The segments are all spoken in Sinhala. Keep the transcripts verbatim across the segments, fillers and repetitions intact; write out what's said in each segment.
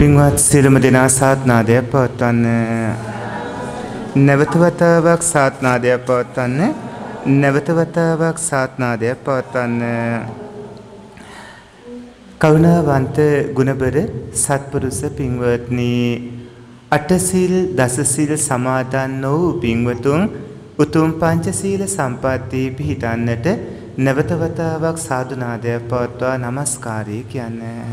පින්වත් සියලුම දෙනා සාත්නාදය පවත්වන්න. නැවත වතාවක් සාත්නාදය පවත්වන්න. නැවත වතාවක් සාත්නාදය පවත්වන්න. කරුණාවන්ත ගුණබර සත්පුරුෂ පින්වත්නි, අටසිල් දසසිල් සමාදන් වූ පින්වතුන් උතුම් පංචශීල සම්පatti පිහිටන්නට නැවත වතාවක් සාදුනාදය පවත්වා নমස්කාරය කියන්නේ.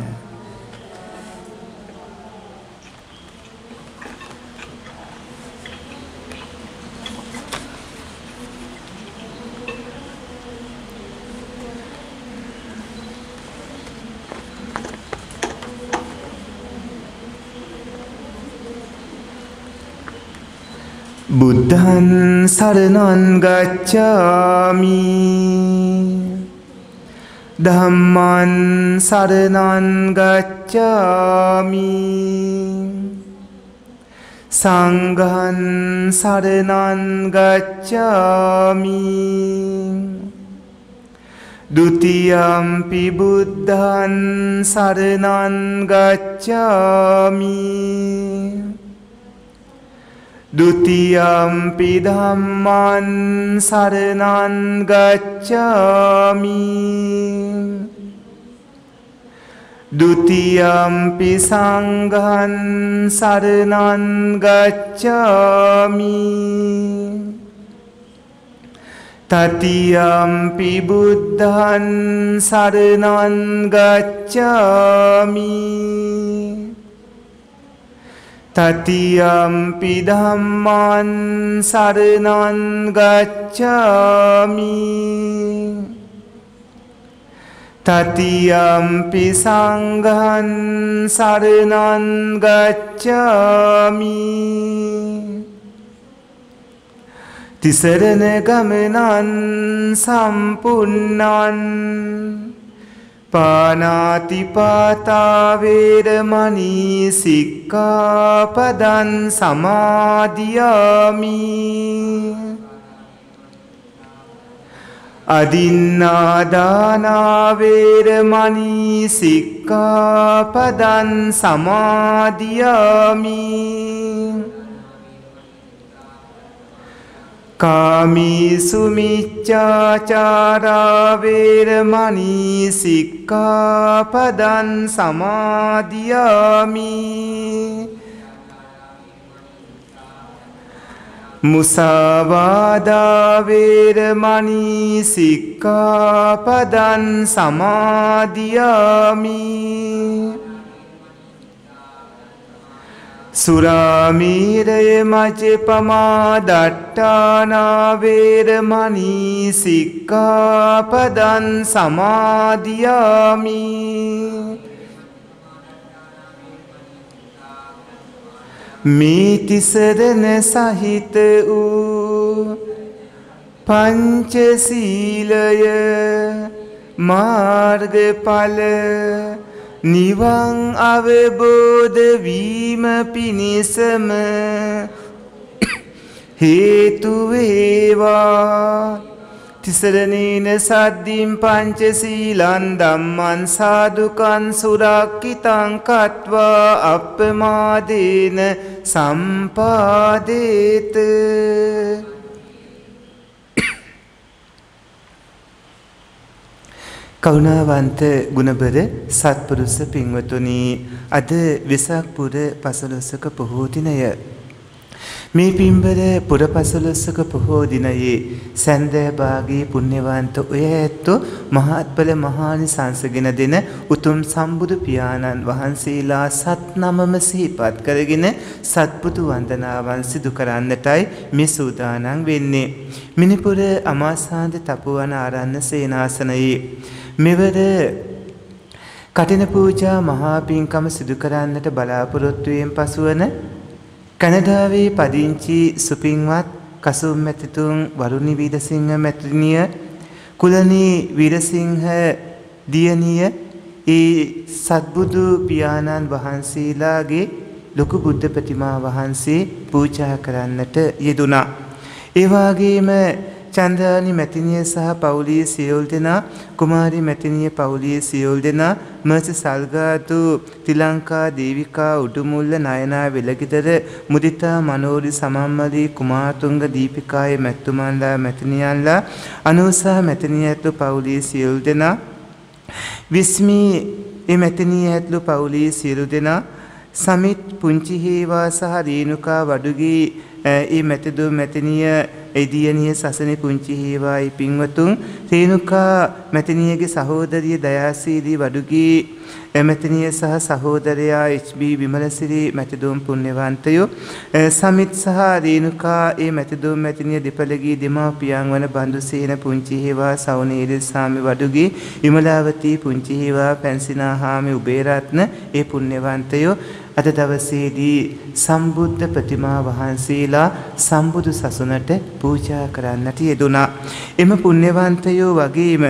බුද්ධං සරණං ගච්ඡාමි, ධම්මං සරණං ගච්ඡාමි, සංඝං සරණං ගච්ඡාමි, ဒုတိယံ පි බුද්ධං සරණං ගච්ඡාමි, ဒုတိယံ පි ධම්මං සරණං ගච්ඡාමි, ဒုတိယံ පි සංඝං සරණං ගච්ඡාමි, တတိယံ පි බුද්ධං සරණං ගච්ඡාමි, තතියම්පි ධම්මං සරණං ගච්ඡාමි, තතියම්පි සංඝං සරණං ගච්ඡාමි, තිසරණ ගමනං සම්පුන්නං පාණාති පාතා වේරමණී සික්ඛාපදං සමාදියාමි, අදින්නා දාන වේරමණී සික්ඛාපදං සමාදියාමි, කාමීසු මිච්ඡාචාරා වේරමණී සික්ඛාපදං සමාදියාමි, මුසාවාදා වේරමණී සික්ඛාපදං සමාදියාමි, සුරාමීරය මජ්ජපමා දට්ඨානා වේරමණී සික්ඛාපදං සමාදියාමි, මිතිසරණ සහිත වූ පංචශීලය මාර්ගඵල නිවන් අවබෝධ වීම පිණිසම හේතු වේවා. තිසරණේන සද්දින් පංචශීලං ධම්මං සාදුකං සුරක්ඛිතං කତ୍වා අප්පමාදේන සම්පාදේත. කරුණාවන්ත ගුණබර සත්පුරුෂ පින්වතුනි, අද වෙසක් පුර පසළොස්වක පොහෝ දිනය. මේ පින්බර පුර පසළොස්වක පොහෝ දිනයේ සැන්දෑ භාගී පුණ්‍යවන්ත ඔය ඇත්තෝ මහත්ඵල මහානිසංසගෙන දෙන උතුම් සම්බුදු පියාණන් වහන්සේලා සත් නමම සිහිපත් කරගෙන සත්පුතු වන්දනාවන් සිදු කරන්නටයි මේ සූදානම් වෙන්නේ. මිනිපුර අමාශාන්ති තපෝවන ආරණ්‍ය සේනාසනයේ මෙවර කටින පූජා මහා පින්කම සිදු කරන්නට බලාපොරොත්තු වීම පසුවන කැනඩාවේ පදිංචි සුපින්වත් කසුම් මැතිතුන් වරුණි වීරසිංහ මැතිණිය, කුලනී වීරසිංහ දියණිය ඒ සත්බුදු පියාණන් වහන්සේලාගේ ලොකු බුද්ධ ප්‍රතිමා වහන්සේ පූජා කරන්නට යෙදුණා. ඒ වගේම चंद्रानी मैतिनिय सह पाउलिय सियोल देना, कुमारी मैतिनिय पाउलिय सियोल देना, मर्च सालगादू तिलंका देविका उडुमुल नायना वेलगिदर मुदिता मनोरी समम्मली कुमारतुंग दीपिकाय मैतुमानला मैतिनियानला अनुसा मैतिनियतु पाउलिय सियोल देना, विस्मी ये मैतिनियतु पाउलिय सियोल देना, समित पुंची हेवा सह रेणुका वडुगी ये मैतदु मैतिनिय ऐदीयनीय ससने पुंची हेवा ये पिंगवतुं रेणुका मैतिनिय के सहोदरी दयासीरी वडुगी मैतिनिय सह सहोदरया एचबी विमलसिरी मैतदुम पुण्यवान्तयो समित सह रेणुका ये मैतदुम मैतिनिय दिपलगी दिमा पियांगवन बंधुसेन पुंची हेवा सौनेर सामी वडुगी विमलावती पुंची हेवा पेंसिना हामि उबेरात्न ये पुण्यवान्तयो අද දවසේදී සම්බුද්ධ ප්‍රතිමා වහන්සේලා සම්බුදු සසුනට පූජා කරන්නට යෙදුණා. එම පුණ්‍යවන්තයෝ වගේම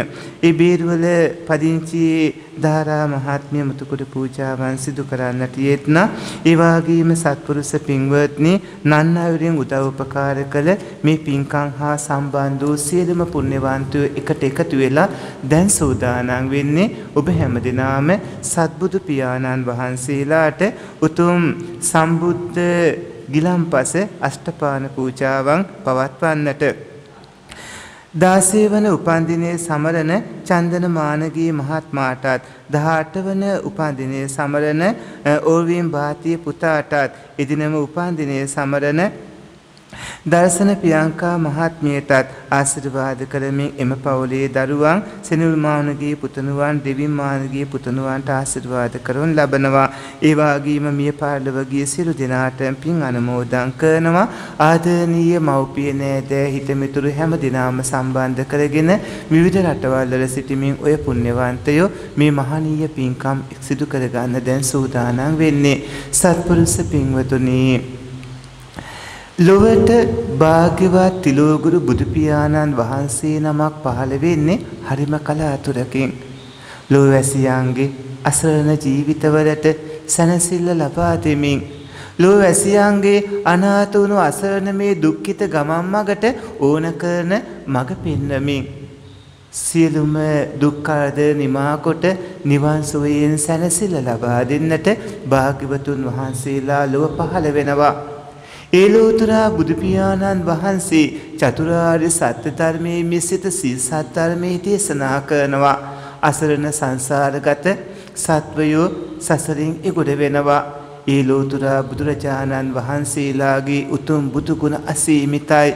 ඒ බේරුවල පදිංචි ධාරා මහත්මිය මුතුකුඩ පූජාවන් සිදු කරන්නට යෙදුණා. ඒ වගේම සත්පුරුෂ පින්වත්නි නන්නාවිරින් උදව් උපකාර කළ මේ පින්කම් හා සම්බන්ධ වූ සියලුම පුණ්‍යවන්තයෝ එකට එකතු වෙලා දැන් සූදානම් වෙන්නේ ඔබ හැමදෙනාම සත්බුදු පියාණන් වහන්සේලාට උතුම් සම්බුද්ධ ගිලම්පස අෂ්ඨපාන පූජාවන් පවත්වන්නට. දාසය වන උපන්දිනයේ සමරන චන්දන මානගී මහත්මාටත් දහඅට වන උපන්දිනයේ සමරන ඕර්වීම් භාතිය පුතාටත් එදිනම උපන්දිනයේ සමරන දර්ශන පියංකා මහත්මියටත් ආශිර්වාද කරමින් එම පවුලේ දරුවන් සෙනුල් මානගේ පුතණුවන් දෙවිම් මානගේ පුතණුවන්ට ආශිර්වාද කරන ලබනවා. ඒ වගේම මිය පාරළව ගිය සියලු දෙනාට පින් අනුමෝදන් කරනවා. ආදරණීය මව්පිය නෑද හිතමිතුරු හැම දිනම සම්බන්ධ කරගෙන විවිධ රටවල් වල සිටමින් ඔය පුණ්‍යවන්තයෝ මේ මහානීය පින්කම් සිදු කරගන්න දැන් සූදානම් වෙන්නේ. සත්පුරුෂ පින්වතුනි, ලොවට භාග්‍යවත් තිලෝගුරු බුදුපියාණන් වහන්සේ නමක් පහළ වෙන්නේ හරිම කලාතුරකින්. ලෝවැසියන්ගේ අසරණ ජීවිතවලට සැනසෙල්ල ලබා දෙමින් ලෝවැසියන්ගේ අනාථ වුණු අසරණ මේ දුක්ඛිත ගමන් මගට ඕන කරන මඟ පෙන්වමින් සියලුම දුක් කරදර නිමා කොට නිවන් සුවයෙන් සැනසෙල්ල ලබා දෙන්නට භාග්‍යවතුන් වහන්සේලා ලොව පහළ වෙනවා. ඒලෝතුරා බුදුපියාණන් වහන්සේ චතුරාර්ය සත්‍ය ධර්මයේ මිසිත සීල සත්‍ය ධර්මයේ දේශනා කරනවා. අසරණ සංසාරගත සත්වයෝ සසරින් එගොඩ වෙනවා. ඒලෝතුරා බුදුරජාණන් වහන්සේලාගේ උතුම් බුදු ගුණ අසීමිතයි.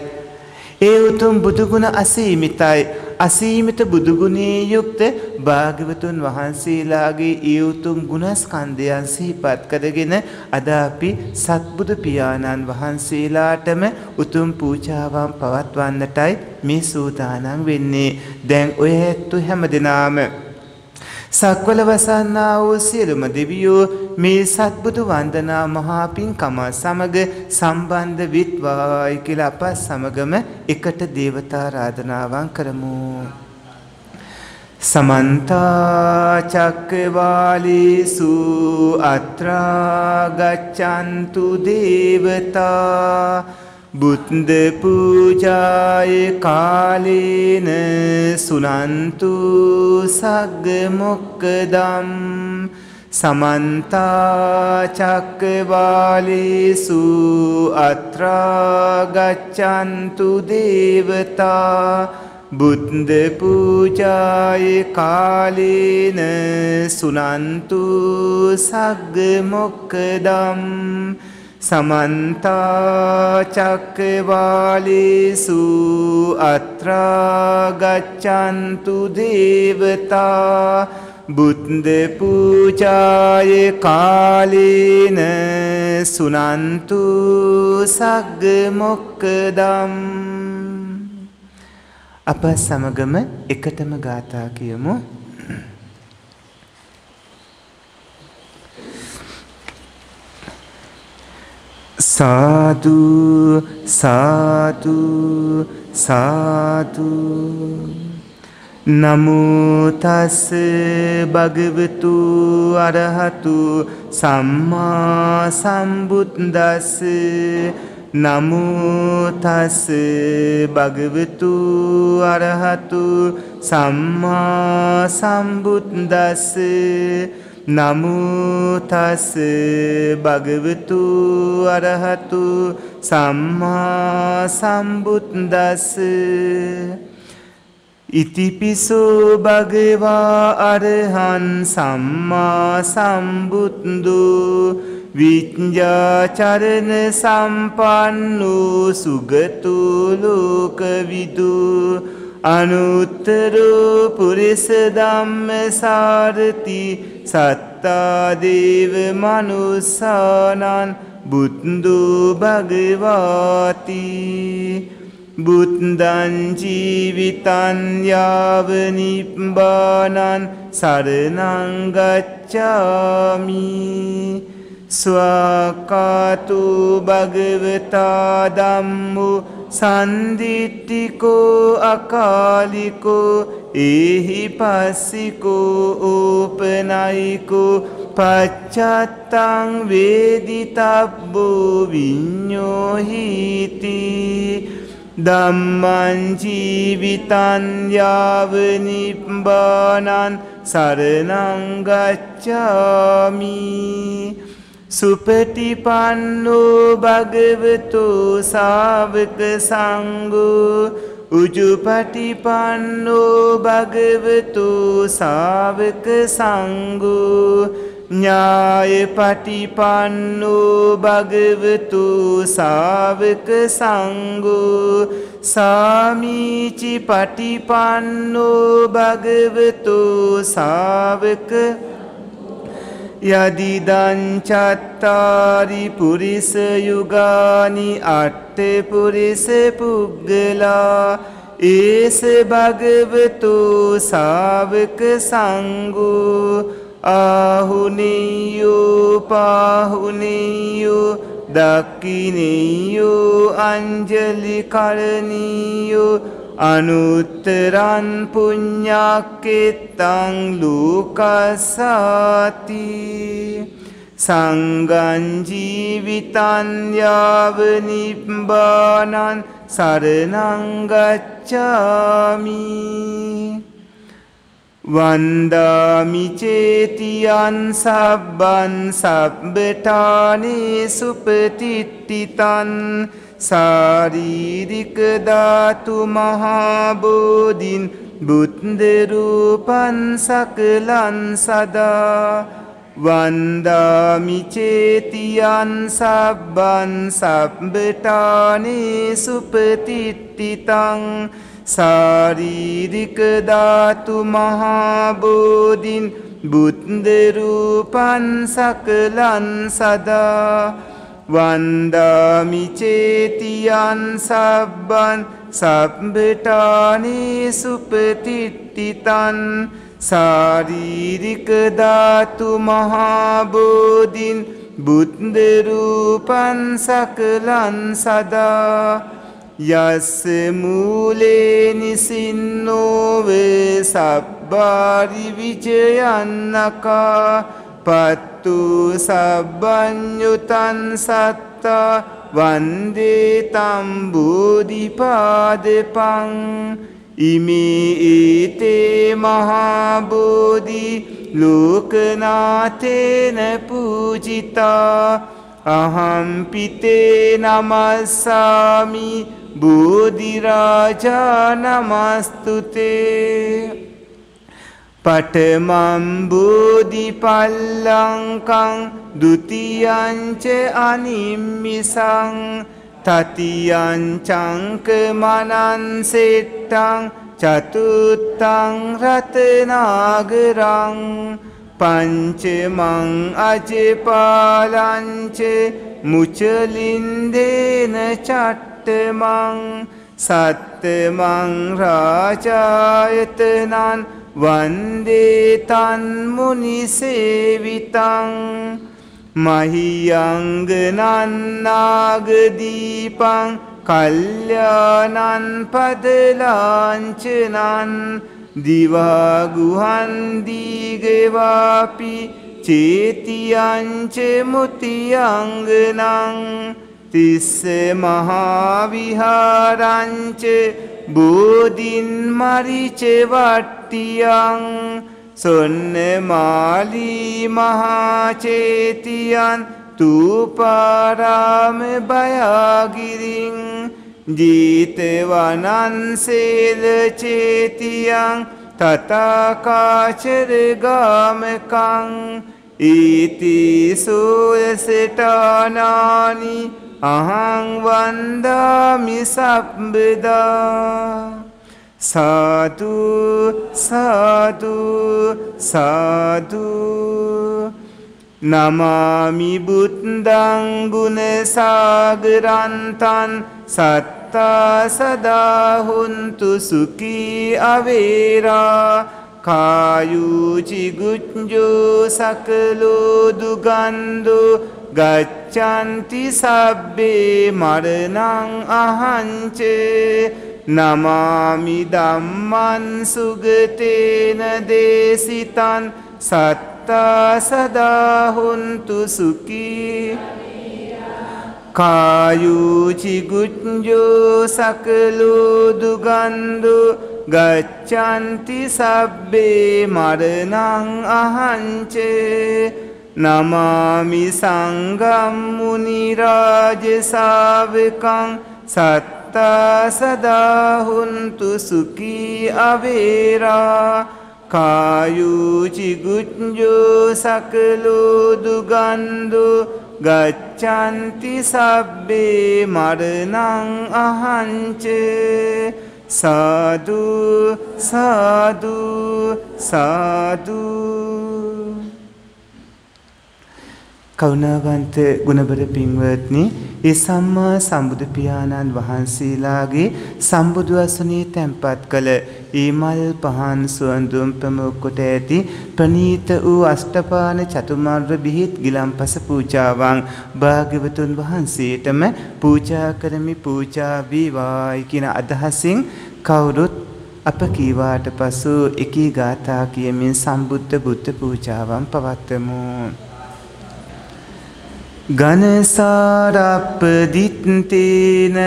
ඒ උතුම් බුදු ගුණ අසීමිතයි. අසීමිත බුදු ගුණේ යුක්ත භාග්‍යවතුන් වහන්සේලාගේ ඒ උතුම් ගුණස්කන්ධයන් සිහිපත් කරගෙන අද අපි සත්බුදු පියාණන් වහන්සේලාටම උතුම් පූජාවන් පවත්වන්නටයි මේ සූදානම් වෙන්නේ. දැන් ඔය ඇත්තු හැමදෙනාම සක්වල වසන්නා වූ සියලුම දෙවියෝ මේ සත්බුදු වන්දනා මහා පින්කම සමග සම්බන්ධ විත්වායි කියලා අප සමගම එකට දේවතා ආරාධනාවන් කරමු. Samantha Chakvalisu Atra Gachantu Devata Buddha Pujaya Kalena Sunantu Sagga Mokkadam. Samantha Chakvalisu Atra Gachantu Devata Buddha Pujaya Kalena Sunantu Sagga Mokkadam. Samantha Chakvalisu Atra Gachantu Devata Buddha Pujaya Kalena Sunantu Sagga Mokkadam. අප සමගම එකටම ගාථා කියමු. සාදු සාදු සාදු. නමෝ තස් භගවතු අරහතු සම්මා සම්බුද්දස්ස नमो तस् भगवतु अरहतु सम्मा सम्बुद्धस्स नमो तस् भगवतु अरहतु सम्मा सम्बुद्धस्स इतिपिसो भगवा अरहं सम्मा सम्बुद्धो विद्याचरण सम्पन्नो सुगतो लोकविदु अनुत्तरो पुरुष धम्म सारथि सत्तादेव मनुष्याणां बुद्धो भगवति बुद्धं जीवितं याव निब्बानं शरणं गच्छामि स्वाकातु भगवता धम्मो संदिट्टिको अकालिको एहि पस्सिको उपनयिको पश्चात्तां वेदितब्बो विन्नोहीति धम्मं जीवितं याव निब्बानं शरणं गच्छामि सुपतिपन्नो भगवतो सावक संगो उजुपतिपन्नो भगवतो सावक संगो न्यायपतिपन्नो भगवतो सावक संगो सामीचिपतिपन्नो भगवतो सावक यदिदं चत्तारि पुरुषयुगानि अट्टे पुरुषपुग्गला एष भगवतो सावक संगो आहुनेयो पाहुनेयो दक्षिणेयो अंजलिकरणीयो अनुत्तरं पुण्यक्षेत्रं लोकसाति संगं जीवितं याव निब्बानं शरणं गच्छामि वन्दामि चेतियं सब्बं सब्बेतानि सुपतितितं शारीरिक धातु महाबोधिं बुद्ध रूपं सकलं सदा वन्दामि चेतियं सब्बं सब्बेतानि सुपतितितं शारीरिक धातु महाबोधिं बुद्ध रूपं सकलं सदा वन्दामि चेतियं सब्बं सब्बेतानि सुपतितितं शारीरिक धातु महाबोधिं बुद्ध रूपं सकलं सदा यस्य मूले निसिन्नो वे सब्बारि विजयन्नका पत्तु सब्बन्युतं सत्ता वन्दे तं बोधिपादपं इमे एते महाबोधि लोकनाथेन पूजिता अहं पिते नमस्सामि बोधिराजा नमस्तुते पठमं बोधिपल्लङ्कं द्वितीयं च अनिम्मिषं तृतीयं चङ्कमनन्सेट्टं चतुर्थं रत्नागरं पञ्चमं अजपालं च मुचलिन्देन चट्टमं सप्तमं राजायतनं वन्दे तन्मुनिसेवितं मह्यङ्गनं नागदीपं कल्याणं पदलाञ्छनं दिवागुहं दिगवापि चेतियं च मुतियङ्गनं තිස්ස මහා විහාරංච බෝධින් මරිච වට්ටියං සොන්න මාලී මහා චේතියන් තුපාරාම බයගිරින් ජීතවනන්සේල චේතියං තථාකාචර ගාමකං ඊති සූයසටානානි අහං වන්දාමි සම්බදා. සාදු සාදු සාදු. නමාමි බුද්ධං ගුණසාගරන්තං සත්තා සදා හුන්තු සුඛී අවේරා. कायुचिगुञ्जो सकलो दुगन्धो गच्छन्ति सब्बे मरणं अहञ्च. नमामि धम्मं सुगतेन देशितं सत्ता सदा हुन्तु सुखी. कायुचिगुञ्जो सकलो दुगन्धो गच्छन्ति सब्बे मरणं अहञ्च. नमामि संगं मुनिराजसावकं सत्ता सदा हुन्तु सुखी अवेरा. कायुचिगुञ्जो सकलो दुगन्धो गच्छन्ति सब्बे मरणं अहञ्च. साधु साधु साधु. කරුණාවන්ත ගුණබර පින්වත්නි, ඒ සම්මා සම්බුදු පියාණන් වහන්සේලාගේ සම්බුදු ආසනයේ තැන්පත් කළ ඊමල් පහන් සුවඳුම් ප්‍රමුඛ කොට ඇති ප්‍රණීත වූ අෂ්ඨපාන චතුමාර්ග බිහිත් ගිලම්පස පූජාවන් භාග්‍යවතුන් වහන්සේටම පූජා කරමි. පූජා වේවායි කියන අදහසින් කවුරුත් අප කීවාට පසු එකී ගාථා කියමින් සම්බුද්ධ බුද්ධ පූජාවන් පවත්වමු. ගණසාරප්පදිත්තේන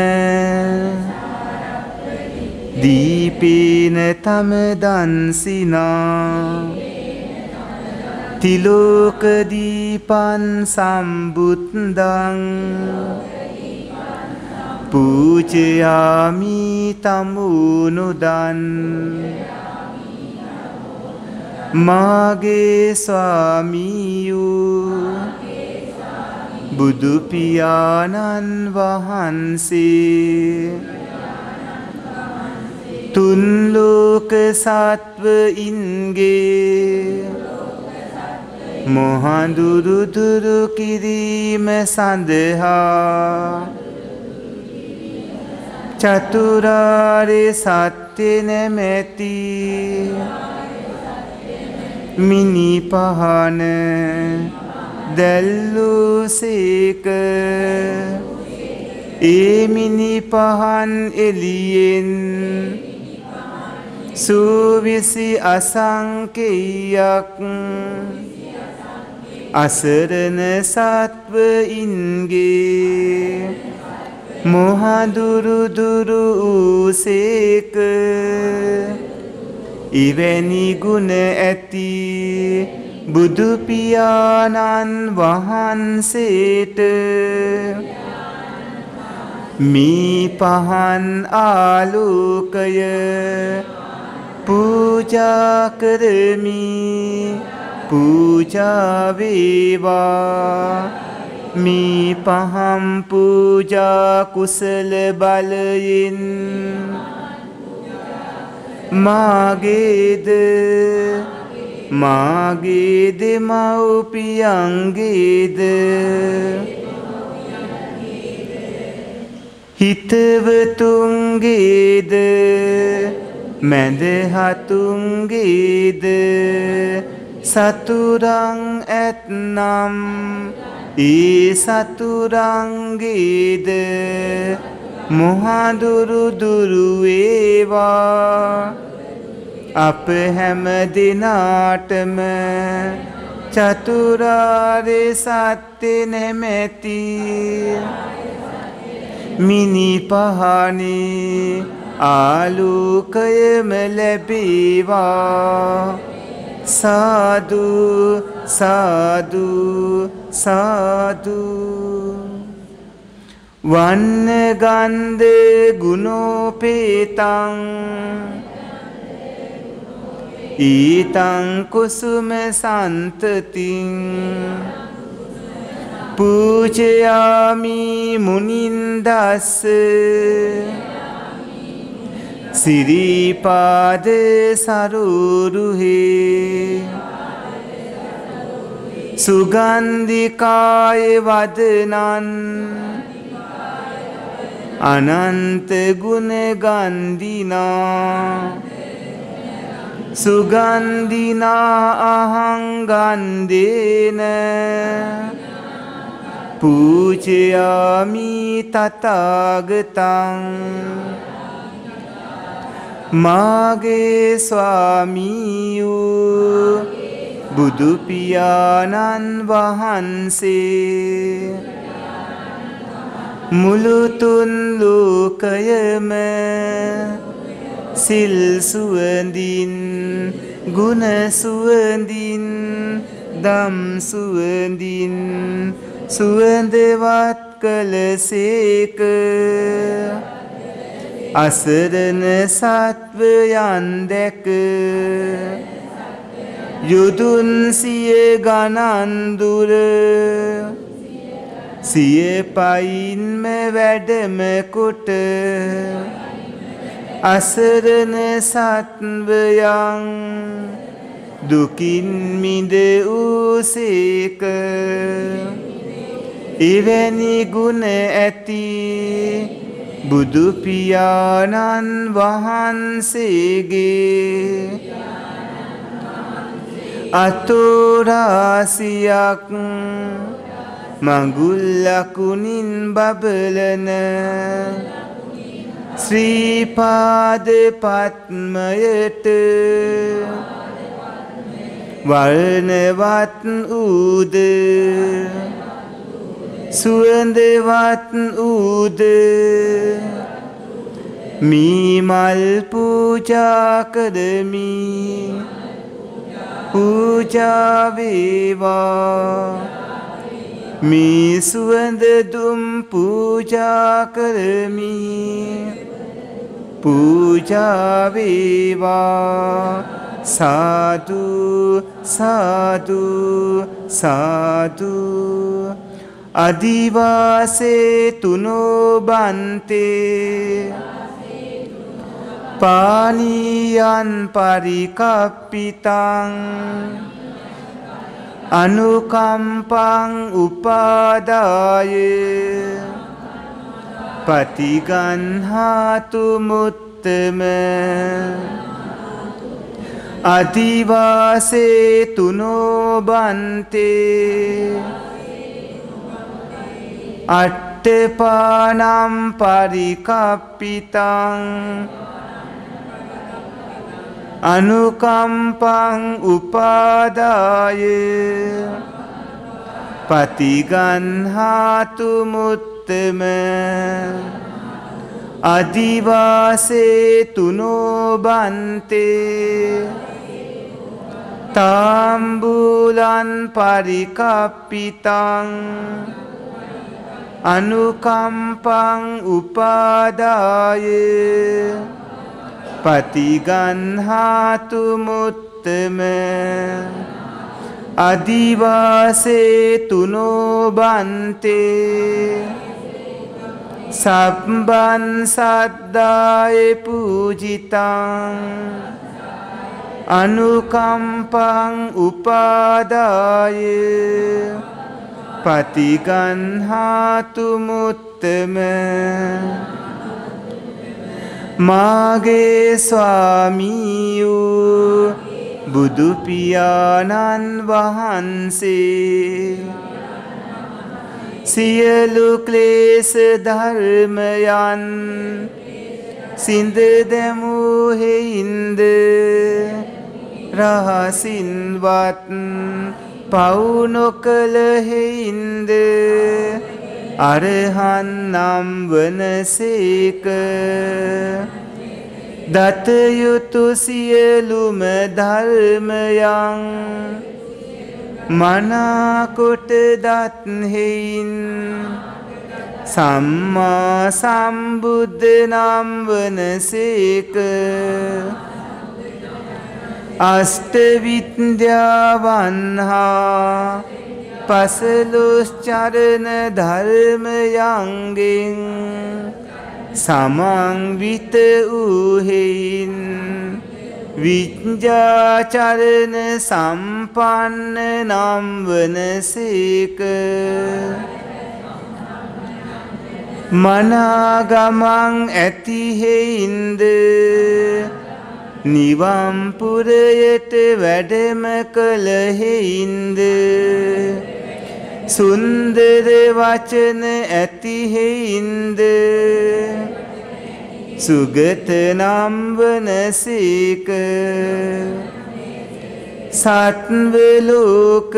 දීපේන තම දන්සිනා තිලෝක දීපන් සම්බුද්දං පූජයාමි තමුනුදන්. මාගේ ස්වාමියෝ බුදු පියාණන් වහන්සේ තුන් ලෝක සත්වයින්ගේ මොහඳුරු දුරු කිරීම සඳහා චතුරාර්ය සත්‍ය නැමැති මිනි පහන දැල්ලූ සේක. ඒ මිනි පහන් එළියෙන් සූවිසි අසංකේයක් අසරණ සත්වයින්ගේ මොහඳුරු දුරු සේක. එවැනි ගුණ ඇති බුදු පියාණන් වහන්සේට මේ පහන් ආලෝකය පූජා කරමි. පූජා වේවා. මේ පහන් පූජා කුසල බලයෙන් මාගේද මාගේ දෙමව්පියන්ගේද හිතවතුන්ගේද මැදහතුන්ගේද සතුරන් ඇත්නම් ඒ සතුරන්ගේද මොහඳුරු දුරු වේවා. අප හැම දිනාටම චතුරාර්ය සත්‍ය නැමැති मिनी पहानी आलोकय मलबीवा साधु साधु साधु वन्न गंधे गुणोपेतं ईतं कुसुम संततिं पूजयामि मुनिंदस श्रीपाद सरोरुहे सुगंधिकाय वदनं अनंत गुण गंधिना सुगंधिना अहं गंधेन पूजयामि तथागतं मागे स्वामीयू बुदु पियानन वहंसे मुलुतुन लोकयम सिल सुवंदीन गुण सुवंदीन दम सुवंदीन सुवंदवत कलसेक असरन सत्वयन देख युदुन सिए गणन दूर सिए पाइन में वैडम कुट असरन सत्वयं दुकिन मिद उसेक इवेनि गुण अति बुदु पियानन वहंसेगे अतोरासियक मंगुलकुनिन बबलन श्रीपाद पद्मयत वर्णवत् उद सुवंदवत् उद मीमल पूजा करमी पूजा वेवा मी सुवंद दुम पूजा करमी पूजा वेवा साधु साधु साधु आदिवासे तुनो बन्ते पानीयन परिकप्पितं अनुकंपं उपादाये पतिगन्हातु मुत्तमे आदिवासे तुनो बन्ते अट्टपानं परिकप्पितं अनुकंपं उपादाये पतिगन्हातु मुत्तमे आदिवासे तुनो बन्ते तांबूलं परिकप्पितं अनुकंपं उपादाये पतिगन्हातु मुत्तमे आदिवासे तुनो बन्ते सब्बं सद्दाये पूजितं अनुकंपं उपादाये पतिगन्हातु मुत्तमे मागे स्वामीयू बुदु पियानन वहंसे सियलु क्लेश धर्मयन सिंद देमु हेइंद रहसिनवत् पौनोकल हेइंद अरहन्नाम वनसेक दत्तयुतु सियलुम धर्मयं मनाकुट दत्न्हेयिन सम्मा सम्बुद्ध नाम वनसेक अष्टविद्यावन्हा पसलोश्चरण धर्मयांगिं समांवित उहेन विद्याचरण संपन्न नाम वनसेक मनागमं अतिहेन्द निवां पुरयत वडम कलहेन्द सुंदर वचन अतिहेन्द सुगत नाम वनसेक सत्वलोक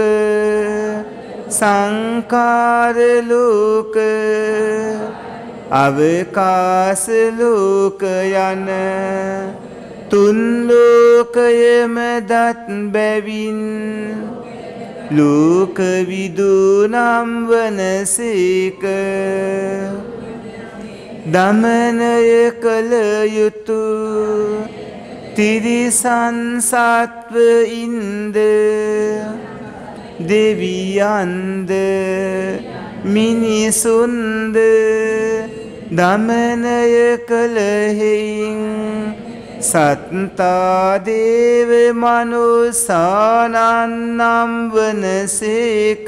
संकार लोक अवकाश लोक यन तुन लोकयम दत् बेविन लोक विदु नाम वनसेक दमनय कलयुतु तिरिसान सात्व इंद देवियांद मिनिसुंद दमनय कलहेयिं सत्ता देव मनुसानां वनसेक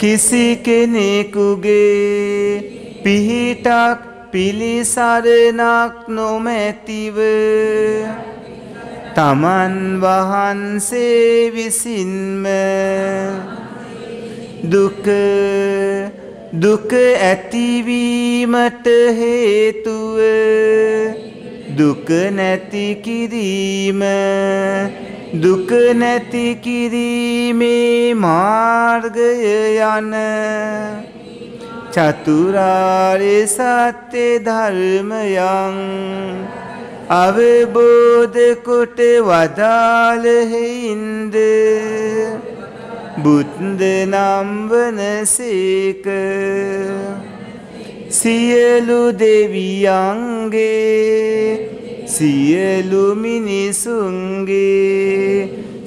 किसी केनेकुगे पिहिटक पिलिसरनक नोमैतिव तमन वहन्से विसिन्म दुख दुख ऐतिवीमत हेतुव दुख नैति किरीम दुख नैति किरीमे मार्गयन चतुरारे सत्य धर्मयं अवबोध कुट वदाल हिंद बुद्ध नाम वनसेक सियलु देवियांगे सियलु मिनिसुंगे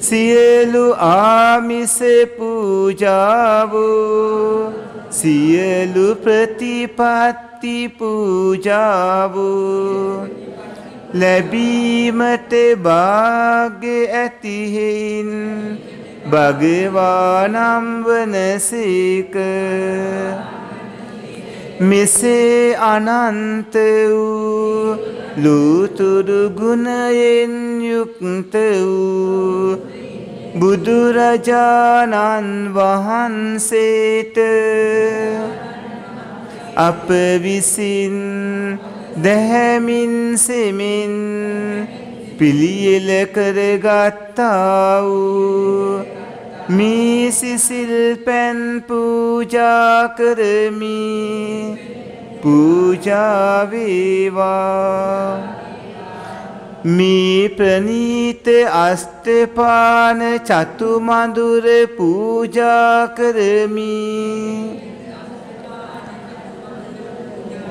सियलु आमिष पूजावो सियलु प्रतिपत्ति पूजावो लबीमत भाग्य अतिहीन भगवानां वनसेक मिसे अनंत लुतुरु गुणयेन युक्त बुදුරජාණන් වහන්සේට අප විසින් දැහැමින් සෙමින් පිළියෙල කරගත්තා වූ මේ සිසිල්පෙන් පූජා කරමි පූජා වේවා මේ ප්‍රණීත අස්තපාන චතුමඳුර පූජා කරමි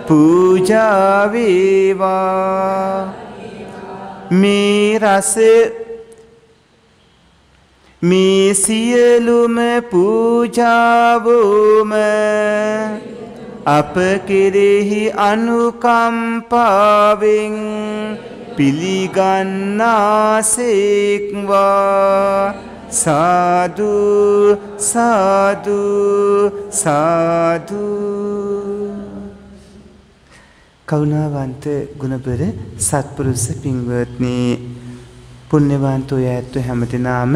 පූජා වේවා මේ රස මේ සියලුම පූජාවම අප කෙරෙහි අනුකම්පාවෙන් පිළිගන්නාසේක්වා සාදු සාදු සාදු කරුණාවන්ත ගුණබර සත්පුරුෂ පින්වත්නි පුණ්‍යවන්තෝ යැත්ත හැමදෙනාම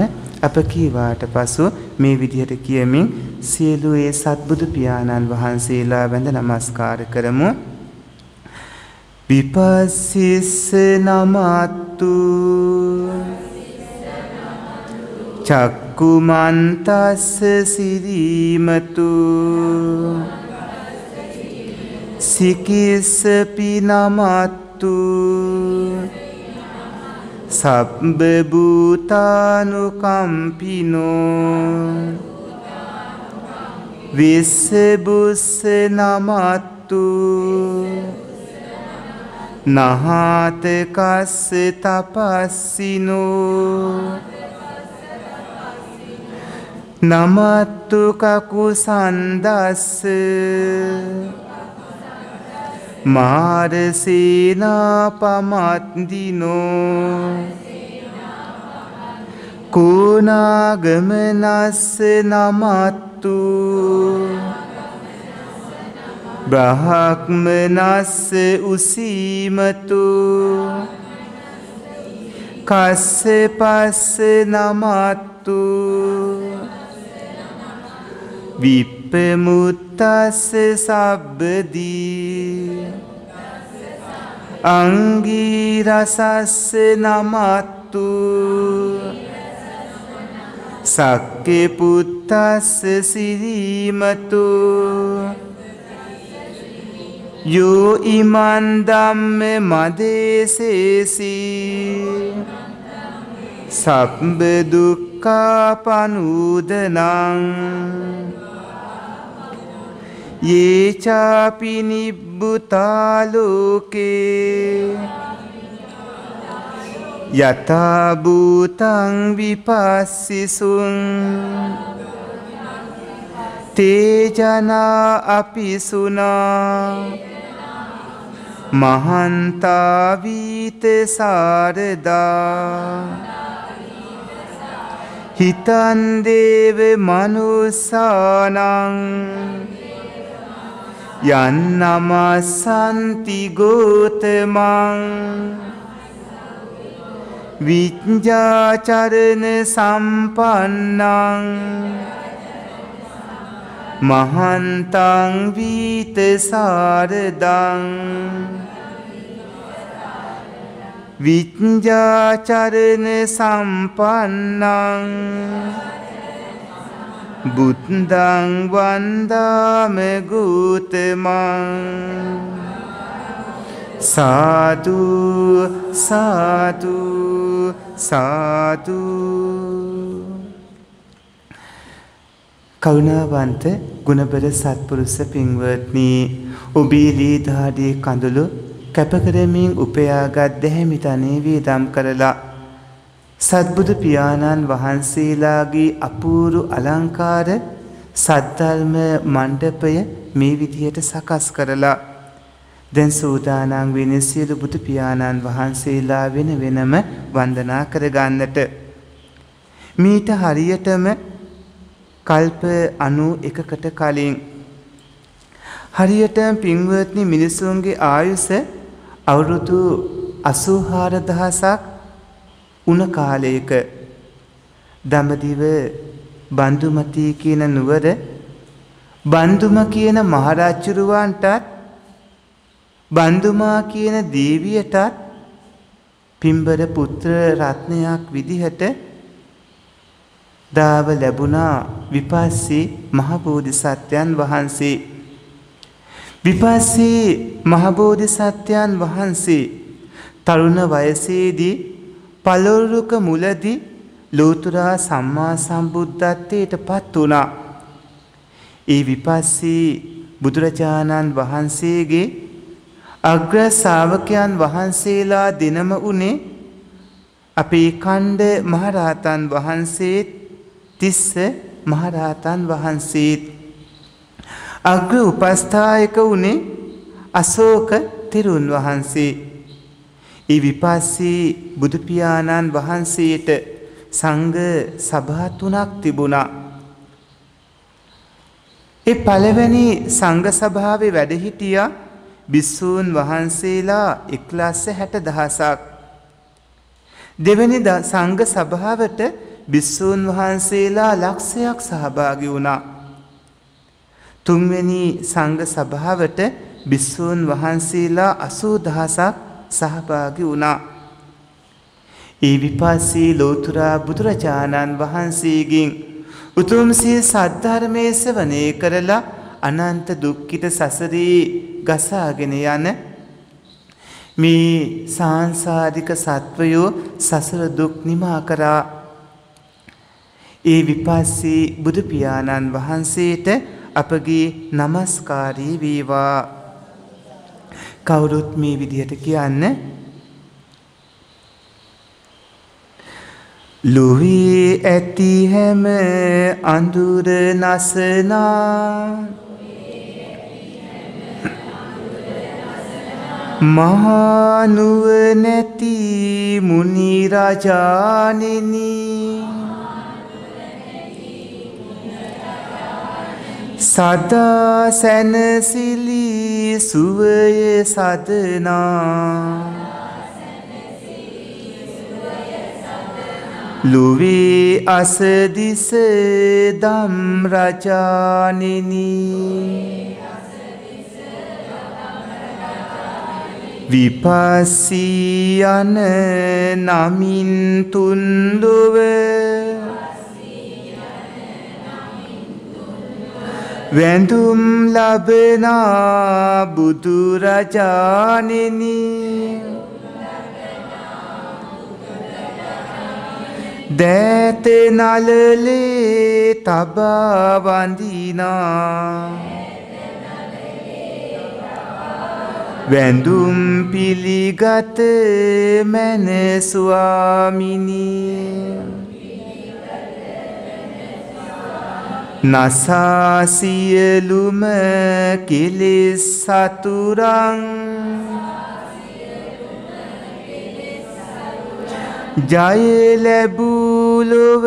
අප කීවාට පසු මේ විදිහට කියමින් සියලු ඒ සත්බුදු පියාණන් වහන්සේලා වැඳ නමස්කාර කරමු. විපස්සිස්ස නමතු චක් කුමන්තස්ස සිරීමතු සිකිස්සපි නමතු සබ්බ භූතානුකම්පිනෝ විස්සබුස්ස නමතු නහත කස්ස තපස්සිනෝ නමතු කකුසන්දස්ස මාරසේනාපමත්දිනෝ කුණාගමනස්ස නමතු බ්‍රහ්මනස්ස උසීමතු කස්සපස්ස නමතු විප්පමුත්තස්ස සබ්බදී අංගීරසස්ස නමතු සක්කේ පුත්තස්ස සිරීමතු යෝ ඉමන් ධම්මේ මදේසේසී සබ්බ දුක්ඛා පනූදනං යේ චාපි නිබ්බුතා ලෝකේ යථා භූතං විපස්සිසුං තේ ජනා අපිසුනා महंता वीत सारदा हितं देव मनुसानं यन्नमस्सन्ति गोतमं विद्याचरण सम्पन्नं महंतं वीत सारदं विद्याचरण सम्पन्नं बुद्धं वन्दामि गौतमं साधु साधु साधु කරුණාවන්ත ගුණබර සත්පුරුෂ පින්වත්නි, ඔබේ ලී දහඩේ කඳුළු කැපකරමින් උපයාගත් දැහැමි තනේ වේදම් කරලා සත්බුදු පියාණන් වහන්සේලාගේ අපූරු අලංකාර සද්ධර්ම මණ්ඩපය මේ විදියට සකස් කරලා දැන් සූදානම් වෙන්නේ සියලු බුදු පියාණන් වහන්සේලා වෙන වෙනම වන්දනා කරගන්නට. මීට හරියටම කල්ප අනූ එකකට කලින් හරියටම පින්වත්නි මිනිසුන්ගේ ආයුෂ අවුරුදු අසූ හාරදහසක් උන කාලයක දඹදිව බන්දුමති කියන නුවර බන්දුම කියන මහරජුරවන්ටත් බන්දුමා කියන දේවියටත් පින්බර පුත්‍ර රත්නයක් විදිහට දාව ලැබුණා විපස්සී මහ බෝධිසත්වයන් වහන්සේ. විපස්සී මහ බෝධිසත්වයන් වහන්සේ තරුණ වයසේදී පළවරුක මුලදී ලෝතර සම්මා සම්බුද්ධත්වයට පත් වුණා. ඒ විපස්සී බුදුරජාණන් වහන්සේගේ අග්‍ර ශ්‍රාවකයන් වහන්සේලා දෙනම උනේ අපේ කණ්ඩ මහරහතන් වහන්සේත් තිස්ස මහරහතන් වහන්සේත්. අග්‍ර උපස්ථායක වුණේ අශෝක තෙරුන් වහන්සේ. ඒ විපස්සී බුදුපියාණන් වහන්සේට සංඝ සභා තුනක් තිබුණා. ඒ පළවෙනි සංඝ සභාවේ වැඩ හිටියා භික්ෂූන් වහන්සේලා එක්ලක්ෂ හැට දහසක්. දෙවෙනි සංඝ සභාවට භික්ෂූන් වහන්සේලා ලක්ෂයක් සහභාගී වුණා. තුන්වෙනි සංඝ සභාවට භික්ෂූන් වහන්සේලා අසූ දහසක් සහභාගී වුණා. ई विपासी लोथुरा बुधुराचानन वहंसीगी उतुमसी साधर्मे सेवने करला अनंत दुखित ससरी गसाගෙන යන මේ सांसारिक सत्वयो ससर दुख निमा करा ඒ විපස්සී බුදු පියාණන් වහන්සේට අපගේ নমස්කාරී වේවා කවුරුත් මේ විදිහට කියන්න ලුවි ඇති හැම අඳුර නසනා මහා නුව නැති මුනි රාජානිනී सदा सैनसिली सुवय साधना लुवे अस दिस दम रचानिनी विपस्सी अन नामिन तुंदुवे वेंदुम लबना बुधुराचानिनी दैत नलले तबा वंदीना वेंदुम पिलिगत मैन स्वामिनी नसा सियलुम किलिस सतुरं जय लबुलव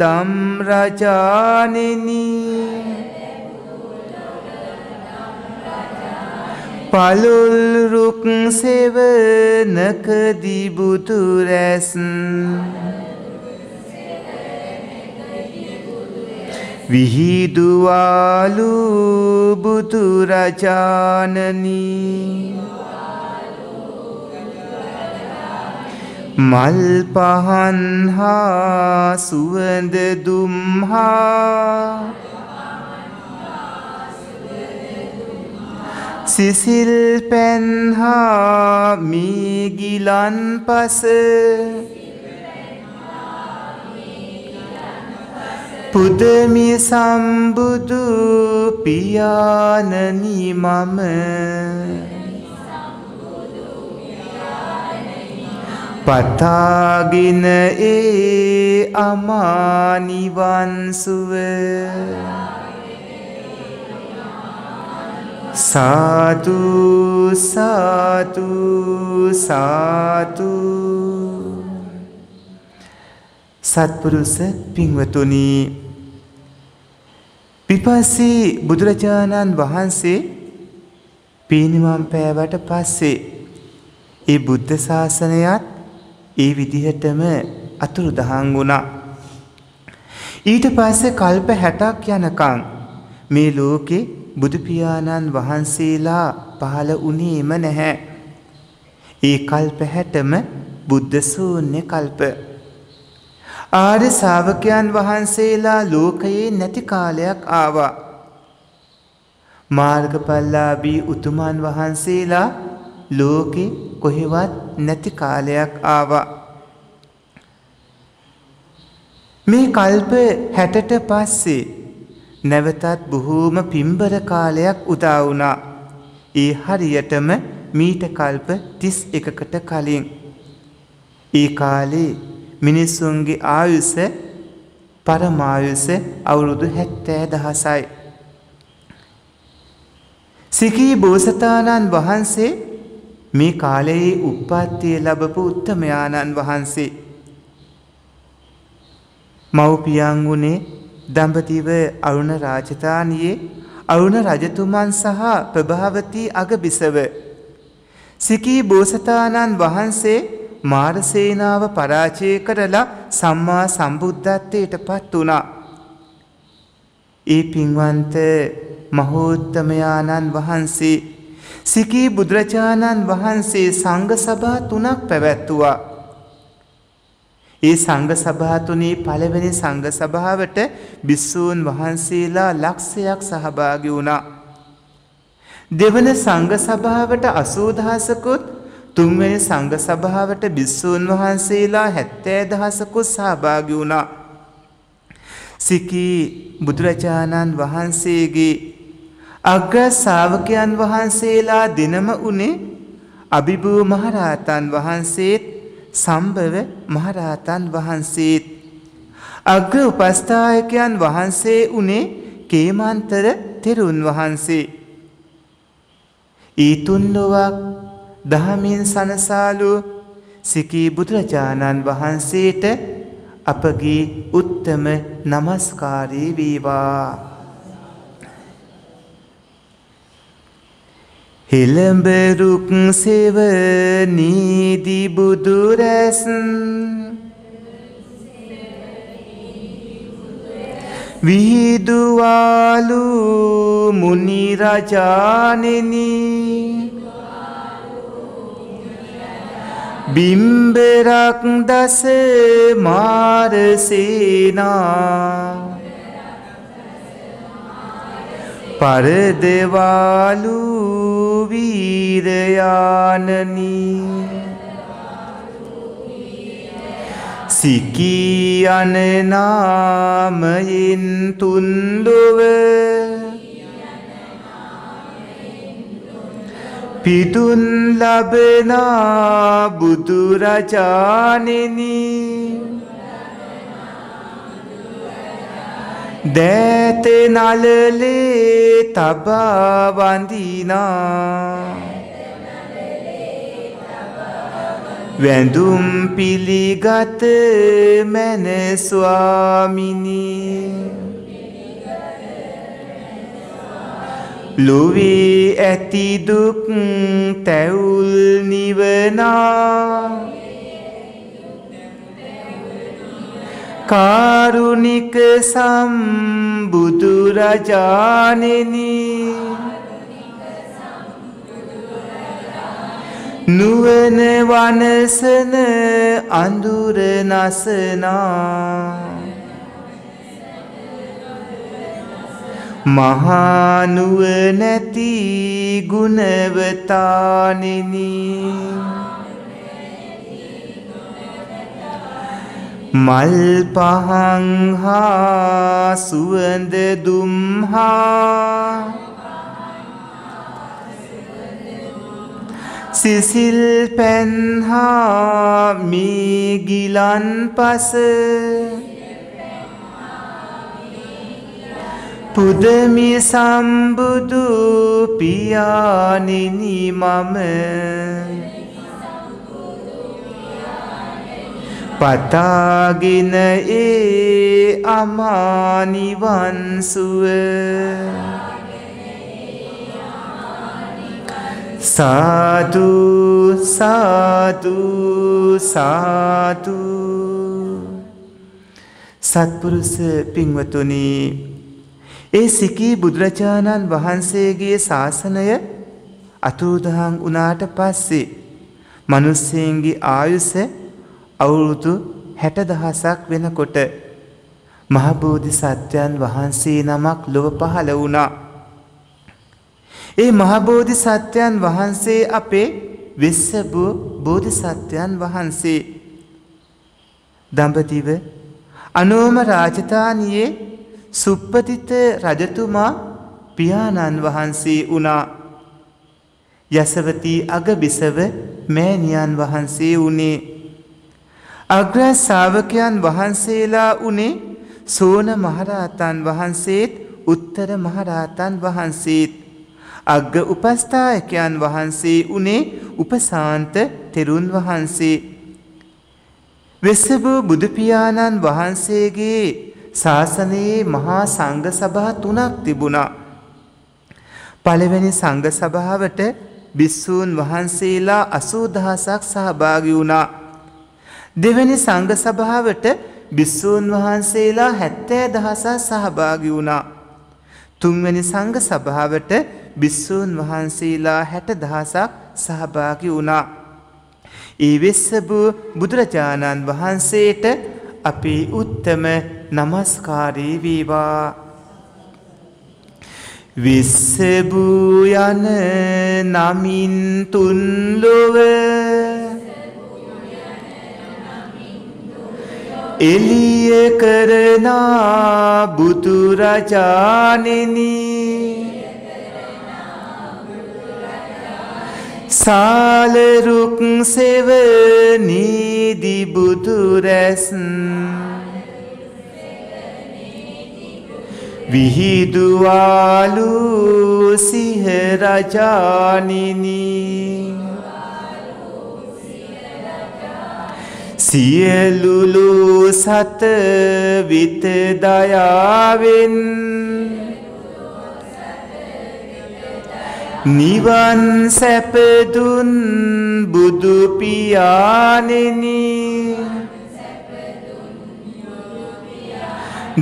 दम रचानिनी पालुल रुक सेव नक दिबुतुरसन विहिदुआलु बुधुराचाननी मल पहन्हा सुवंद दुम्हा सिसिल पेन्हा मीगिलन पसे पुदमी संबुदु पियाननी मम पतागिन ए अमानिवंसुव साधु साधु साधु सत्पुरुष पिंगवतुनी विपस्सी බුදුරජාණන් වහන්සේ පිරිනිවන් පෑවට පස්සේ ඒ බුද්ධ ශාසනයත් ඒ විදිහටම අතුරුදහන් වුණා. ඊට පස්සේ කල්ප හැටක් යනකම් මේ ලෝකේ බුදු පියාණන් වහන්සේලා පහළ වුණේම නැහැ. ඒ කල්ප හැටම බුද්ධ ශූන්‍ය කල්ප आर्य सावकयान वහන්සේලා ලෝකයේ නැති කාලයක් ආවා මාර්ගඵලලාභී උතුමන් වහන්සේලා ලෝකේ කොහෙවත් නැති කාලයක් ආවා මේ කල්ප හැටට පස්සේ නැවතත් බොහෝම පින්බර කාලයක් උදා වුණා ඒ හරියටම මීට කල්ප තිස් එකකට කලින් ඒ කාලේ මිනිසුන්ගේ ආයුෂ පරමායුෂ අවුරුදු හැත්තෑ දහසයි. සිකී බෝසතාණන් වහන්සේ මේ කාලයේ උප්පත්තිය ලැබපු උත්තමයාණන් වහන්සේ මව්පියන් වුණේ දඹදිව අරුණ රාජධානියේ අරුණ රජතුමන් සහ ප්‍රභාවතී අගබිසව. සිකී බෝසතාණන් වහන්සේ මාරසේනාව පරාජය කරලා සම්මා සම්බුද්ධත්වයට පත් වුණා. ඒ පින්වන්ත මහෝත්තමයාණන් වහන්සේ සිකී බුදුරජාණන් වහන්සේ සංඝ සභා තුනක් පැවැත්තුවා. ඒ සංඝ සභා තුනේ පළවෙනි සංඝ සභාවට භික්ෂූන් වහන්සේලා ලක්ෂයක් සහභාගී වුණා. දෙවන සංඝ සභාවට අසූ දහසකුත් තුන්වෙනි සංඝ සභාවට භික්ෂූන් වහන්සේලා හැත්තෑ දහසකුත් සහභාගී වුණා. සිකී බුදුරජාණන් වහන්සේගේ අග්‍ර ශ්‍රාවකයන් වහන්සේලා දිනම උනේ අභිභූ මහරහතන් වහන්සේත් සම්භව මහරහතන් වහන්සේත්. අග්‍ර උපස්ථායකයන් වහන්සේ උනේ කේමන්තර තෙරුන් වහන්සේ. ඒ තුන් ලොවක් දහමින් සනසාලු සිකී බුදුරජාණන් වහන්සේට අපගේ උත්තම නමස්කාරය වේවා. हिलंब रुक सेव नीदि बुदुरस विदुआलु मुनि राजानिनी बिंबरक दस मार सेना परदेवालु वीरयाननी सिकियन नामयिन तुंडुव पितुन लबना बुदुरजानिनी दैते नलले तबा वंदीना वेंदुम पिलिगत मैन स्वामिनी लुवे एति दुख तैउल निवना कारुणिक संबुदुरजानिनी नुवन वनसन अंदुर नसना महानुवनति गुणवतानिनी मल पहंहा सुवंद दुम्हा सिसिल पेन्हा मीगिलन पस पुदमी संबुदु पियानिनी मम पतागिन ए अमानि वंसुव साधु साधु साधु सत्पुरुष पिंगवतुनी ए सिकी බුදුරජාණන් වහන්සේගේ ශාසනය අතුරුදහන් වුණාට පස්සේ මිනිස්සුන්ගේ ආයුෂ අවුරුදු හැට දහසක් වෙනකොට මහ බෝධිසත්වයන් වහන්සේ නමක් ලොව පහළ වුණා. ඒ මහ බෝධිසත්වයන් වහන්සේ අපේ විස්සබ බෝධිසත්වයන් වහන්සේ දඹදිව අනෝම රාජධානියේ සුප්පතිත රජතුමා පියාණන් වහන්සේ වුණා. යසවති අගබිසව මෑණියන් වහන්සේ වුණේ. अग्र श्रावकयन वहंसेला उने सोन महारातन वहंसेत उत्तर महारातन वहंसेत अग्र उपस्थायकयन वहंसे उने उपशांत तेरुन वहंसे विश्व बुद्धपियानन वहंसेगे शासने महा संघ सभा තුනක් තිබුණා. පළවෙනි සංඝ සභාවට භික්ෂූන් වහන්සේලා අසූ දහසක් සහභාගී වුණා. දෙවැනි සංඝ සභාවට භික්ෂූන් වහන්සේලා හැත්තෑ දහසක් සහභාගී වුණා. තුන්වැනි සංඝ සභාවට භික්ෂූන් වහන්සේලා හැට දහසක් සහභාගී වුණා. ඒවෙ සබු බුදුරජාණන් වහන්සේට අපි උත්තම නමස්කාරී වේවා. විස්සබු යන නමින් තුන් ලොව එළිය කරනා බුදුරජාණෙනි सालरुक सेवनी दिबुदुरस विहिदुआलू सिंह राजानिनी सियलुलु सत वित दयाविन निवन सपदुन बुदु पियानिनी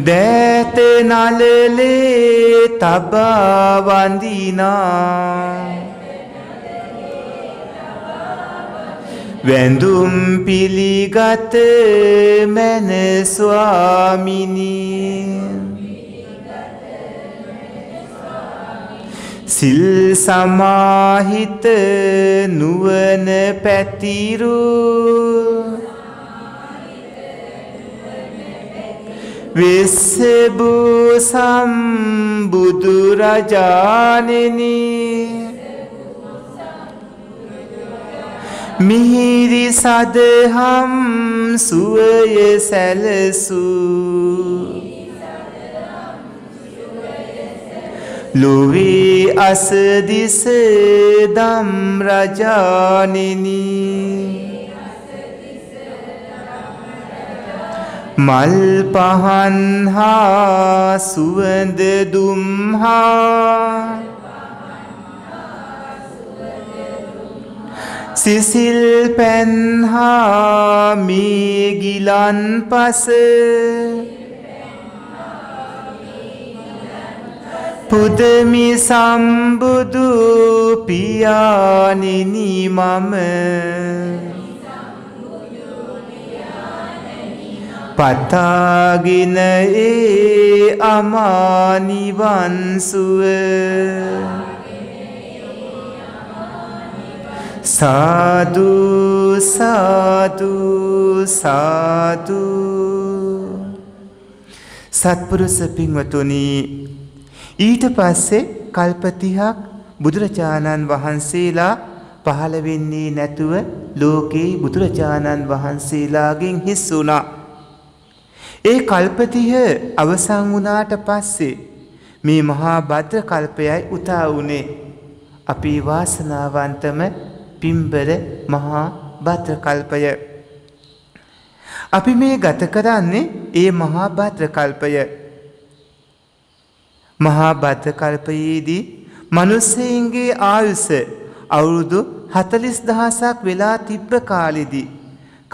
दैत नालले तबा वंदीना वेंदुम पिलिगत मन स्वामिनी सिल समाहित नुवन पैतिरु विस्सबु संबुदुरजानिनी मिहिरी सदहम सुवय सलसु लोवी अस दिस दम रजानिनी मल पहन हा सुवंद दुम्हा सिसिल पेन हा मी गिलान पस पुदमी संबुदु पियानिनी मम पतागिन ए अमानिवंसुव साधु साधु साधु सत्पुरुष पिंगवतुनी ඊට පස්සේ කල්ප තිහක් බුදුරජාණන් වහන්සේලා පහළ වෙන්නේ නැතුව ලෝකේ බුදුරජාණන් වහන්සේලාගෙන් හිස් වුණා. ඒ කල්ප තිහ අවසන් වුණාට පස්සේ මේ මහා භද්‍ර කල්පයයි උදා වුණේ. අපේ වාසනාවන්තම පින්බර මහා භද්‍ර කල්පය. අපි මේ ගත කරන්නේ ඒ මහා භද්‍ර කල්පය. महाभद्र कल्पयेदी मनुष्यंगे आयुष अवुरुदु හතළිස් දහසක් वेला तिब्ब कालेदी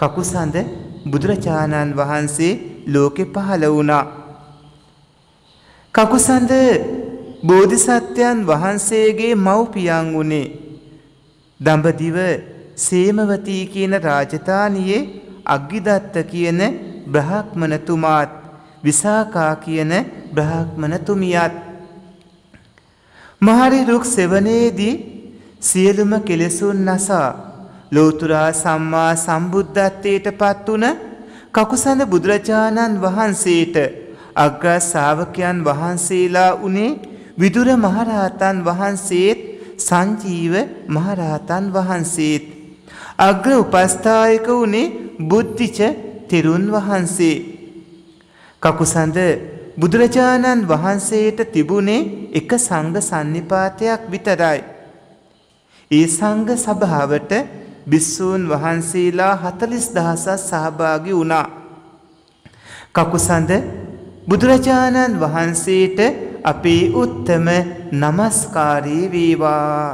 ककुसंद බුදුරජාණන් වහන්සේ लोके पहल वुणा. ककुसंद बोधिसत्वयන් වහන්සේගේ मव්පියන් වුණේ දඹදිව සේමවතී කියන රාජධානියේ අග්ගිදත්ත කියන බ්‍රාහ්මණතුමාත් විසාකා කියන බ්‍රාහ්මණතුමියත් මහරි රුක් සෙවණේදී සියලුම කෙලෙසුන් නැසා ලෝතර සම්මා සම්බුද්ධත්වයට පත් වුණ කකුසඳ බුදුරජාණන් වහන්සේට අග්‍ර ශ්‍රාවකයන් වහන්සේලා උනේ විදුර මහරහතන් වහන්සේත් සංජීව මහරහතන් වහන්සේත් අග්‍ර උපස්ථායක උනේ බුද්ධිච තෙරුන් වහන්සේ. කකුසඳ බුදුරජාණන් වහන්සේට තිබුණේ එක සංඝ සන්නිපාතයක් විතරයි. ඒ සංඝ සභාවට භික්ෂූන් වහන්සේලා හතළිස් දහසක් සහභාගී වුණා. කකුසඳ බුදුරජාණන් වහන්සේට අපේ උත්තම নমස්කාරී වේවා.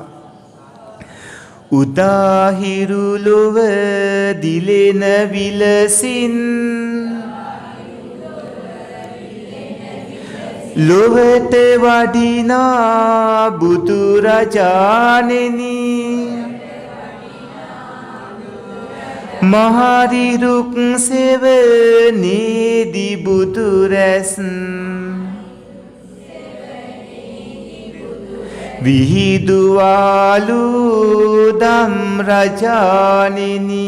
උදාහිරු ලොව දිලෙන විලසින් लोवट वाडिना बुदुरजानिनी महारी रुक सेवने दिबुतुरसन विहिदुआलु धम्रजानिनी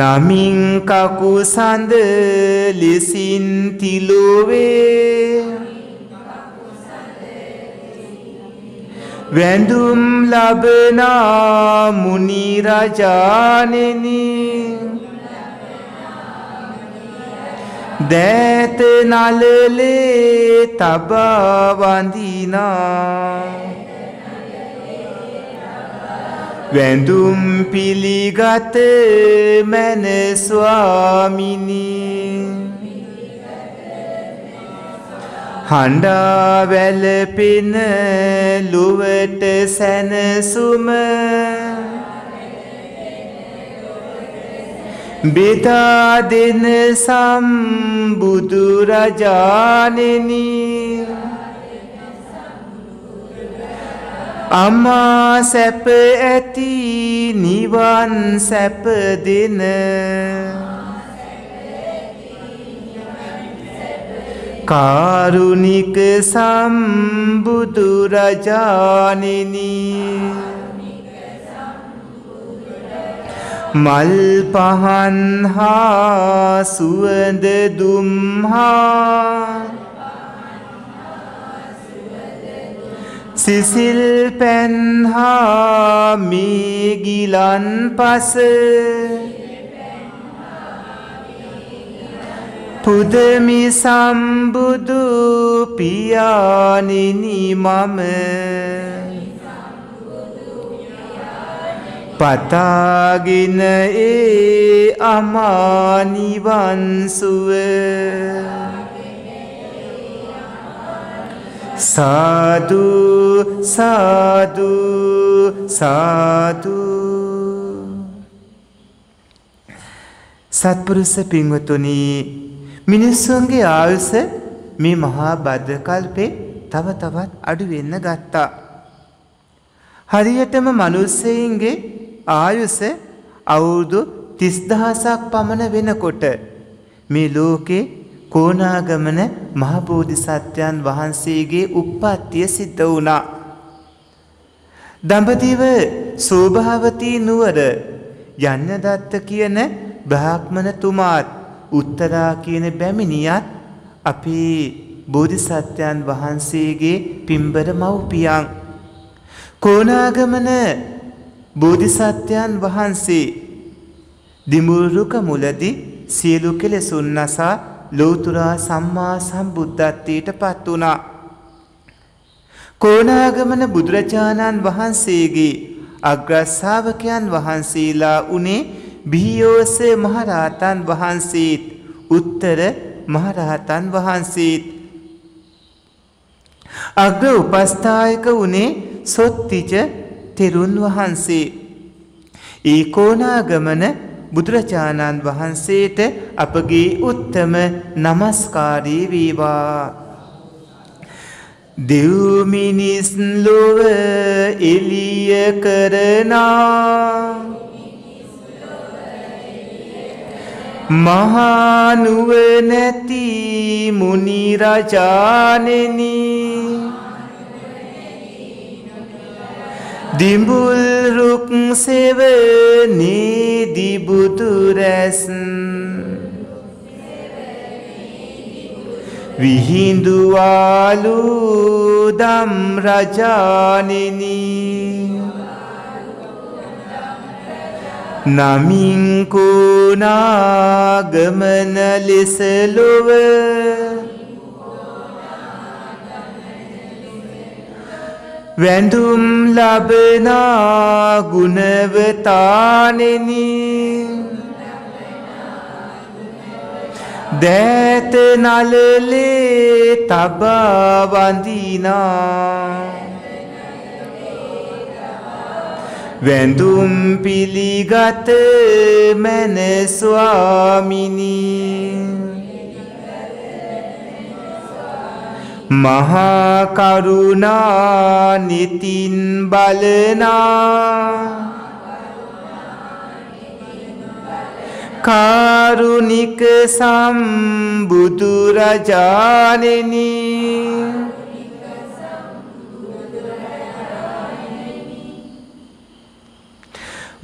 नमिं काकुसंद लिसिंतिलोवे वेंदुम लबना मुनिराजानिनी दैत नलले तबावंदिना वेंदुम पिलिगत मन स्वामिनी हंडा वेल पिन लुवट सन सुम बेदा दिन संबुदुरजानिनी अम्मा सप ऐति निवान सप दिन कारुणिक संबुदुरजानिनी मल पहन्हा सुवंद दुम्हा सिसिल पेन्हा मेगिलन पस पुदमी संबुदु पियानिनी मम पतागिन ए अमानिवंसुव साधु साधु साधु सत्पुरुष पिंगतुनी මිනිස්සුන්ගේ ආයුෂ මේ මහා බද්ද කල්පේ තව තවත් අඩු වෙන්න ගත්තා. හරියටම මිනිස්සෙයින්ගේ ආයුෂ අවුරුදු තිස් දහසක් පමණ වෙනකොට මේ ලෝකේ කොණාගමන මහ බෝධිසත්වයන් වහන්සේගේ උප්පත්තිය සිද්ධ වුණා. දඹදිව සෝභාවතී නුවර යන්නදත්ත කියන බ්‍රාහ්මණතුමාත් उत्तरा කියන බැමිණියත් අපේ බෝධිසත්වයන් වහන්සේගේ පින්බර මව්පියන් කොණාගමන බෝධිසත්වයන් වහන්සේ දිමුරුක මුලදී සියලු කෙලෙසුන් නසා ලෞතර සම්මා සම්බුද්ධත්වයට පත් වුණා. කොණාගමන බුදුරජාණන් වහන්සේගේ අග්‍ර ශ්‍රාවකයන් වහන්සේලා උනේ බිහියෝ සේ මහරහතන් වහන්සේත් උත්තර මහරහතන් වහන්සේත් අග්‍ර උපස්ථායක උනේ සොත්තිජ තෙරුන් වහන්සේ. ඒ කොණාගමන බුදුරජාණන් වහන්සේට අපගේ උත්තම নমස්කාරී වේවා. දෙව් මිනිස් ලොව එළිය කරනා महानुवनती मुनिराजानिनी दिम्बुल रुक सेवने दिबुतुरसन विहिंदुआलु धम्रजानिनी नमिं कोणागमन लिस लोव वेंदुम लबना गुणवतानिनी दैत नलले तबावंदिना वेंदुम पिलिगत मन स्वामिनी महाकरुणा नितिन बलना कारुणिक संबुदुरजानिनी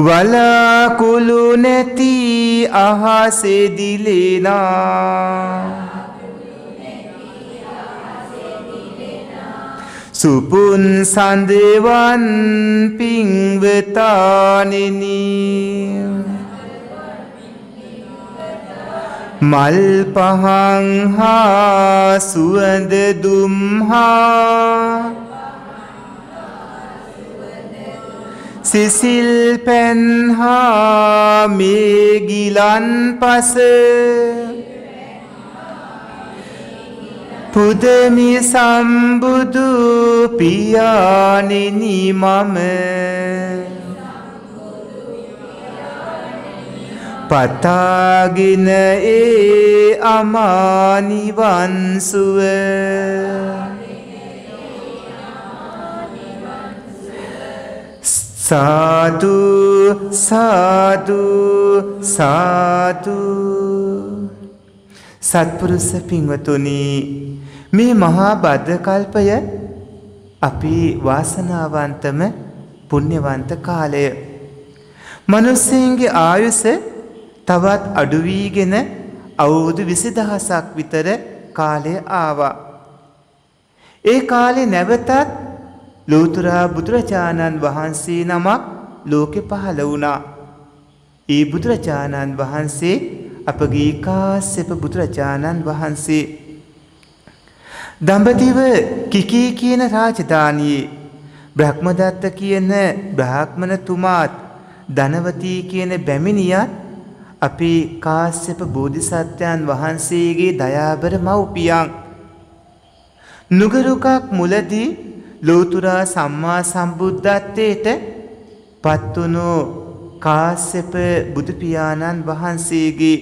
वलाकुलु नेति अहासे दिलेना सुपुन संदेवन पिंगवतानिनी मल पहांहा सुवंद दुम्हा सिसिल पेन्हा मेगिलन पसे पुदमी संबुदु पियानिनी मम पतागिन ए अमानिवंसुव साधु साधु साधु सत्पुरुष पिंगतुनी मे महाभद्रकल्पय अपि वासनावंतम पुण्यवंत कालय मनुष्यंगे आयुष तवत् अडुवीगेन අවුරුදු විසිදහසක් විතර කාලය ආවා. ඒ කාලේ නැවතත් ලෝතර බුදුරජාණන් වහන්සේ නමක් ලෝකෙ පහළ වුණා. ඒ බුදුරජාණන් වහන්සේ අපගේ කාශ්‍යප බුදුරජාණන් වහන්සේ දඹදිව කිකී කියන රාජධානියේ බ්‍රහ්මදත්ත කියන බ්‍රාහ්මණතුමාත් ධනවතී කියන බැමිණියත් अपि काश्यप बोधिसत्वयන් වහන්සේගේ दयाबर මව්පියන් නුගරුකක් මුලදී ලෝතුරා සම්මා සම්බුද්ධත්වයට පත්වුණු කාශ්‍යප බුදු පියාණන් වහන්සේගේ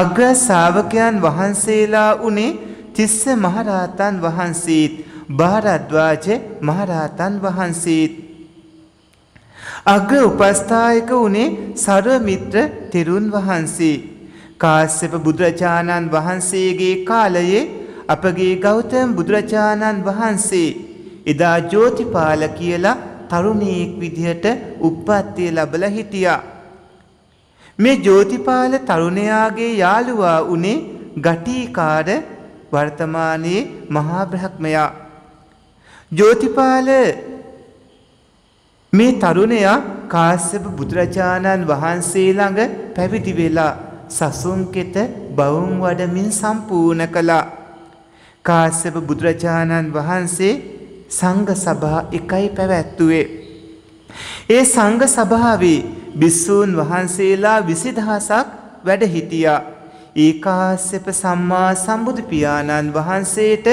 අග්‍ර ශ්‍රාවකයන් වහන්සේලා උනේ තිස්ස මහරහතන් වහන්සේත් භාරද්වාජ මහරහතන් වහන්සේත් अग्र उपस्थायक उन्हें सर्वमित्र तिरुन वहंसी काश्यप बुद्रचानन वहंसी गे कालये अपगे गौतम बुद्रचानन वहंसी इदा ज्योतिपाल कियला तरुणेक विधियट उपपत्ति लबला हिटिया मे ज्योतिपाल तरुणयागे यालुवा उन्हें घटीकार वर्तमाने महाब्रह्मया ज्योतिपाल මේ තරුණයා කාශ්‍යප බුදුරජාණන් වහන්සේ ළඟ පැවිදි වෙලා සසුන් කෙත බවුම් වඩමින් සම්පූර්ණ කළා. කාශ්‍යප බුදුරජාණන් වහන්සේ සංඝ සභා එකයි පැවැත්වුවේ. ඒ සංඝ සභාවේ භික්ෂූන් වහන්සේලා විසිදහසක් වැඩ හිටියා. ඒ කාශ්‍යප සම්මා සම්බුදු පියාණන් වහන්සේට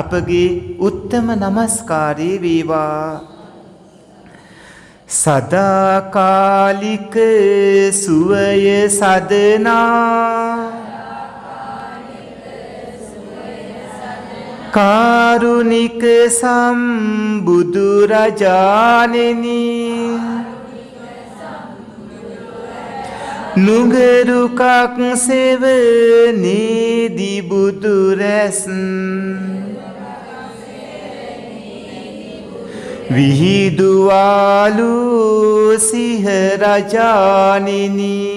අපගේ උත්තම නමස්කාරය වේවා. सदाकालिक सुवय साधना कारुणिक संबुदुरजानिनी नुगरुकाक सेवने दिबुदुरसन विहिदुवालु सिंह रजानिनी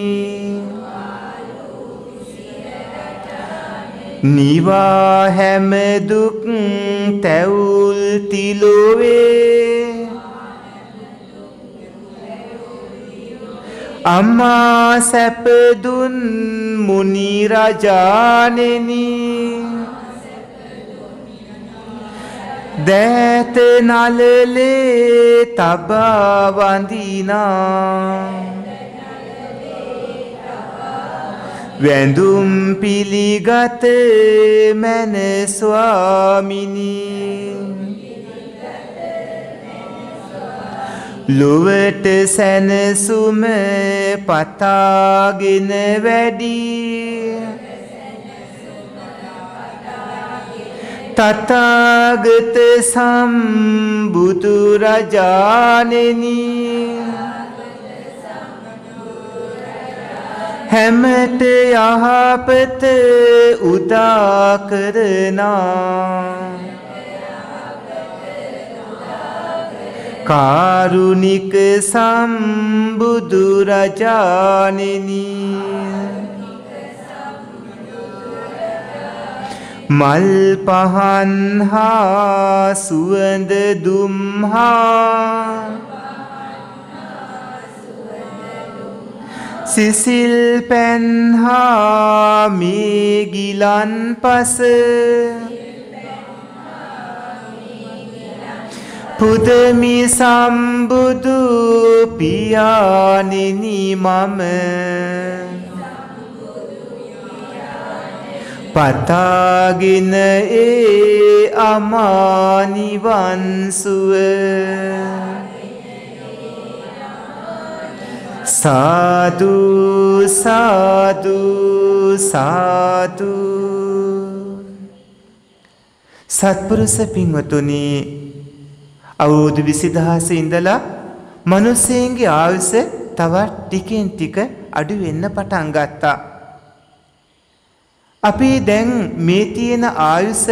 निवा हेम दुख तैउल तिलोवे अम्मा सपदुन मुनि रजानिनी दैत नालले तबा वंदीना वेंदुम पीलीगत मैन स्वामिनी लोवट सन सुम पतागिन वैडी तथागत सम्बुදුරජාණෙනි හැමත යහපත උදා කරනා कारुणिक सम्बुදුරජාණෙනි मल पहन हा सुवंद दुम्हा सिसिल पेन हा मेगिलन पस पुदमी सम्बुදු පියාණෙනි मम पतागिन ए अमानिवंसुव साधु साधु साधु सत्पुरुष पिंगतुनी අවුරුදු විසිදහස ඉඳලා මිනිස්සෙගේ ආයුෂ තවත් ටිකෙන් ටික අඩු වෙන්න පටන් ගත්තා. අපි දැන් මේ තියෙන ආයුෂ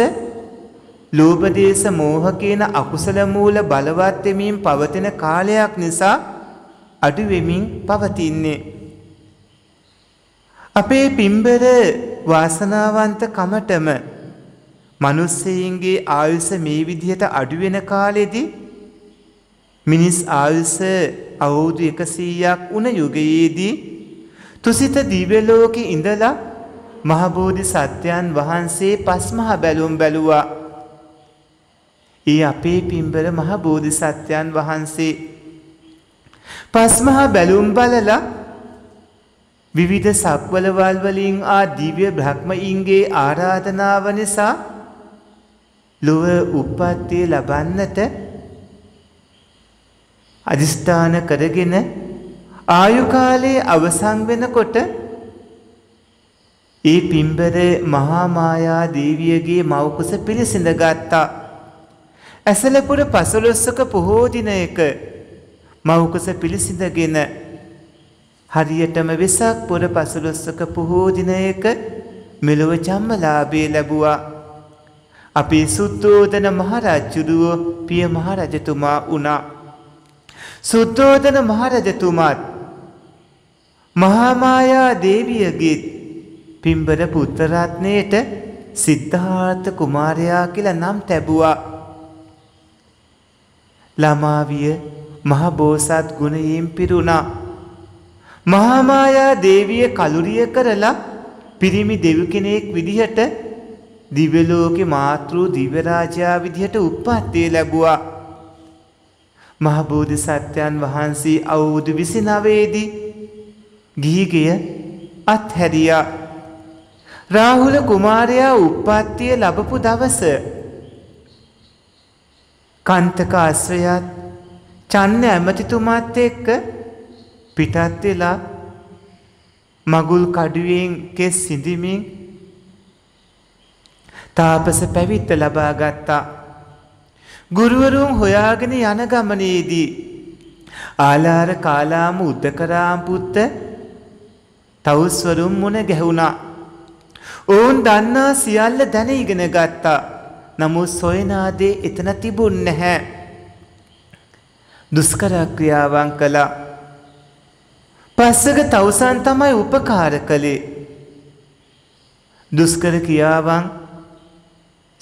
ලෝභ දේශ මෝහ කියන අකුසල මූල බලවත් වෙමින් පවතින කාලයක් නිසා අඩු වෙමින් පවතින්නේ. අපේ පින්බර වාසනාවන්ත කමටම මනුස්සයන්ගේ ආයුෂ මේ විදිහට අඩු වෙන කාලෙදී මිනිස් ආයුෂ අවුරුදු එකසීයක් වුණ යුගයේදී තුසිත දිව්‍ය ලෝකේ ඉඳලා මහ බෝධි සත්වයන් වහන්සේ පස්මහ බැලුම් බැලුවා. ඊ අපේ පින්බර මහ බෝධි සත්වයන් වහන්සේ පස්මහ බැලුම් බලලා විවිධ සක්වල වල් වලින් ආ දිව්‍ය බ්‍රහ්මයින්ගේ ආරාධනාව නිසා ලොව උප්පත්ති ලබන්නට අදිස්ථාන කරගෙන ආයු කාලයේ අවසන් වෙනකොට ඒ පින්බර මහා මායා දේවියගේ මව්කුස පිළිසිඳ ගත්තා. ඇසලපුර පසළොස්වක පොහෝ දිනයක මව්කුස පිළිසිඳගෙන හරියටම වෙසක් පොර පසළොස්වක පොහෝ දිනයක මෙලොව ජම්මලාභය ලැබුවා. අපේ සුද්ධෝදන මහරජුගේ පිය මහරජතුමා වුණා. සුද්ධෝදන මහරජතුමාත් මහා මායා දේවියගේ පින්බර පුත්‍ර රත්නයට සිද්ධාර්ථ කුමාරයා කියලා නම් තැබුවා. ළමාවිය මහ බෝසත් ගුණයෙන් පිරුණා. මහාමායා දේවිය කලුරිය කරලා පිරිමි දෙවි කෙනෙක් විදිහට දිව්‍ය ලෝකේ මාතෘ දිව්‍ය රාජයා විදිහට උප්පත්තිය ලැබුවා. මහ බෝධිසත්වයන් වහන්සේ අවුරුදු විසිනවය දී ගිහිගය අත්හැරියා. රාහුල කුමාරයා උප්පත්තිය ලැබපු දවස කාන්තක අශ්වයාත් චන්න ඇමතිතුමාත් එක්ක පිටත් වෙලා මගුල් කඩුවෙන් කෙස් සිඳිමින් තාපස පැවිද්ද ලබා ගත්තා. ගුරුවරුන් හොයාගෙන යන ගමනේදී ආලාර කාලාම උද්දකරාම් පුත්ත තවුස්වරුන් මුණ ගැහුණා. ඔවුන් දන්නා සියල්ල දැන ඉගෙන ගත්තා. නමුත් සොයනාදේ එතන තිබුණ නැහැ. දුෂ්කර ක්‍රියාවන් කළා. පස්සක තවුසන් තමයි උපකාර කළේ. දුෂ්කර ක්‍රියාවන්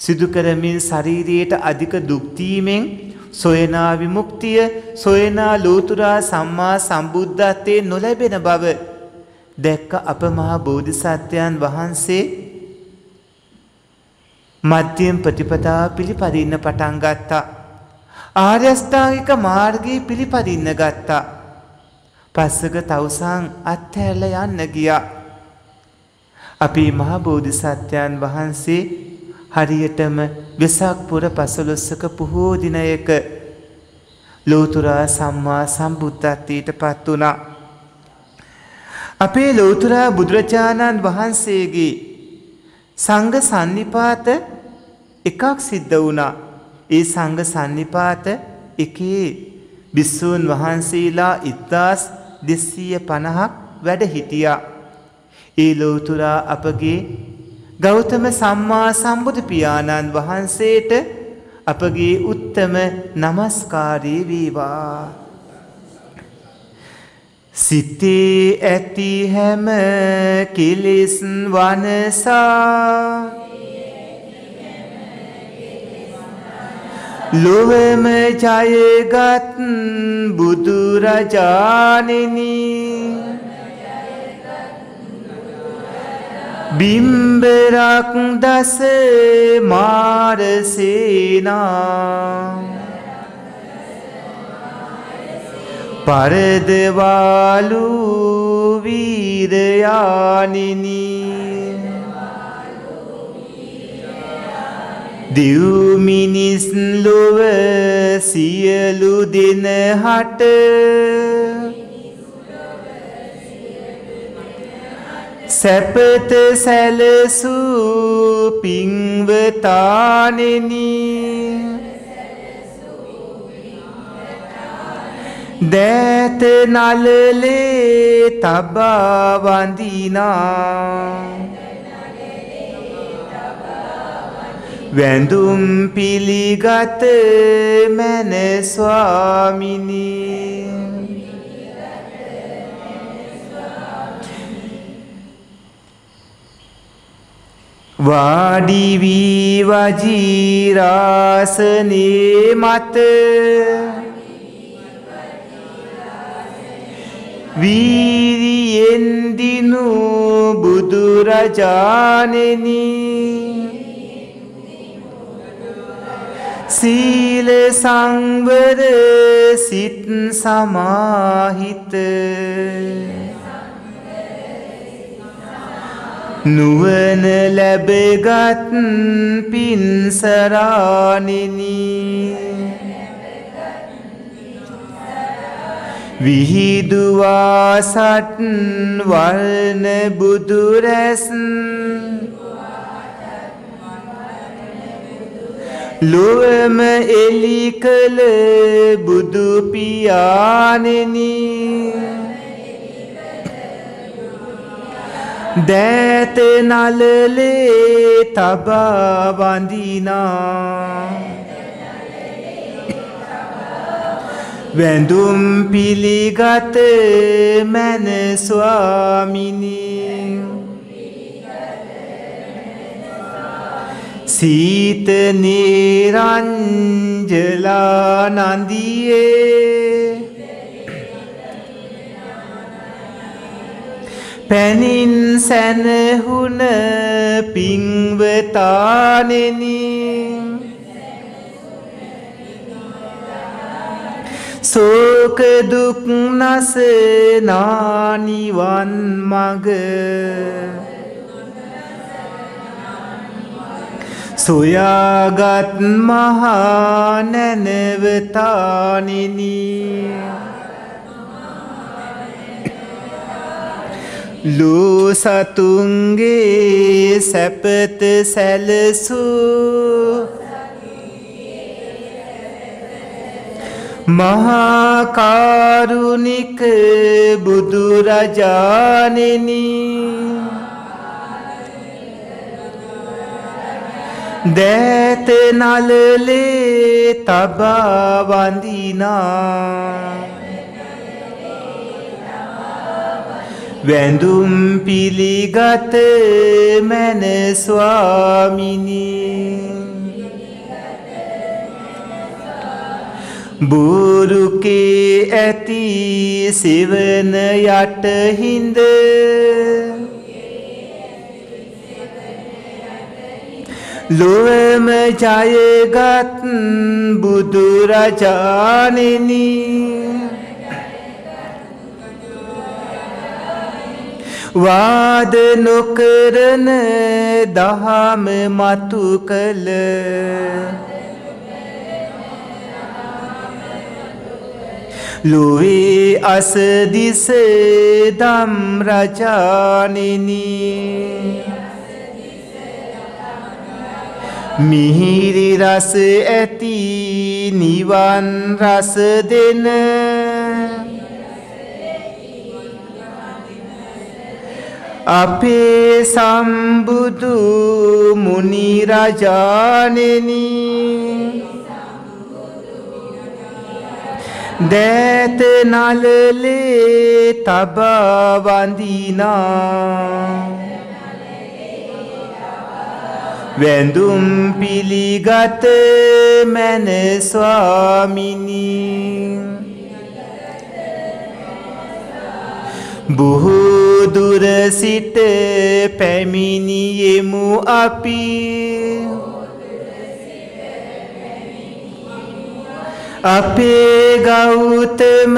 සිදු කරමින් ශරීරයට අධික දුක් දීමෙන් සොයනා විමුක්තිය සොයනා ලෝතුරා සම්මා සම්බුද්ධත්වේ නොලැබෙන බව දැක්ක අපමහා බෝධිසත්වයන් වහන්සේ මධ්‍යම ප්‍රතිපදාව පිළිපදින්න පටන් ගත්තා. ආර්ය අෂ්ටාංගික මාර්ගය පිළිපදින්න ගත්තා. පස්සක තවුසන් අත්හැරලා යන්න ගියා. අපේ මහ බෝධිසත්වයන් වහන්සේ හරියටම වෙසක් පුර පසළොස්වක පොහෝ දිනයක ලෝතර සම්මා සම්බුද්ධත්වයට පත් වුණා. අපේ ලෝතර බුදුරජාණන් වහන්සේගේ සංඝ සන්නිපාත එකක් සිද්ධ වුණා. ඒ සංඝ සම්නිපාත එකේ භික්ෂූන් වහන්සේලා දෙසිය පනහක් වැඩ හිටියා. ඒ ලෝතර අපගේ ගෞතම සම්මා සම්බුදු පියාණන් වහන්සේට අපගේ උත්තම නමස්කාරය වේවා. සිතේ ඇති හැම කෙලෙස් වනසා ලොවම ජයගත් බුදුරජාණෙනි බිම්බරක් දස මාරසේනා පරදවාලු වීරයානිනි දිව් මිනිස් ලොව සියලු දෙනහට සැපත සැලසූ පින්වතානෙනි දෑත නලලේ තබා වඳිනා වැඳුම් පිළිගත මන ස්වාමිනී වාඩි වී වජිරාසනේ මත වීරියෙන් දිනූ බුදුරජාණෙනි සීල සංවර සිත් සමාහිත නුවණ ලැබගත් පින්සරාණෙනි විහිදුවා සත් වර්ණ බුදුරැස් ලොවම එලි කළ බුදු පියාණෙනි දෑත නලලේ තබා වඳිනා වැඳුම් පිළිගත මන ස්වාමිනී සීත නිරංජලා නන්දියේ පැනින් සැනහුන පින්වතානෙනි සෝක දුක් නසනා නිවන් මඟ සොයාගත් මහා නැනවතානිනි ලෝ සතුන්ගේ සැපත සැලසූ මහා කාරුණික බුදුරජාණෙනි දෑත නලලේ තබා වඳිනා වැඳුම් පිළිගත මන ස්වාමිනී බුරුකේ ඇති සෙවන යට හිඳ ලොවම ජයගත් බුදුරජාණෙනි වාද නොකරන දහම මතු කළ ලොවේ අසදිස ධම් රජාණෙනි मिहिर रस अति निवन रस दिन अपे संबुदु मुनि रजानिनी दैत नलले तब वंदीना वेंदुम पिलिगत मन स्वामिनी बहु दूर सिट पैमिनियेमु अपि अपे गौतम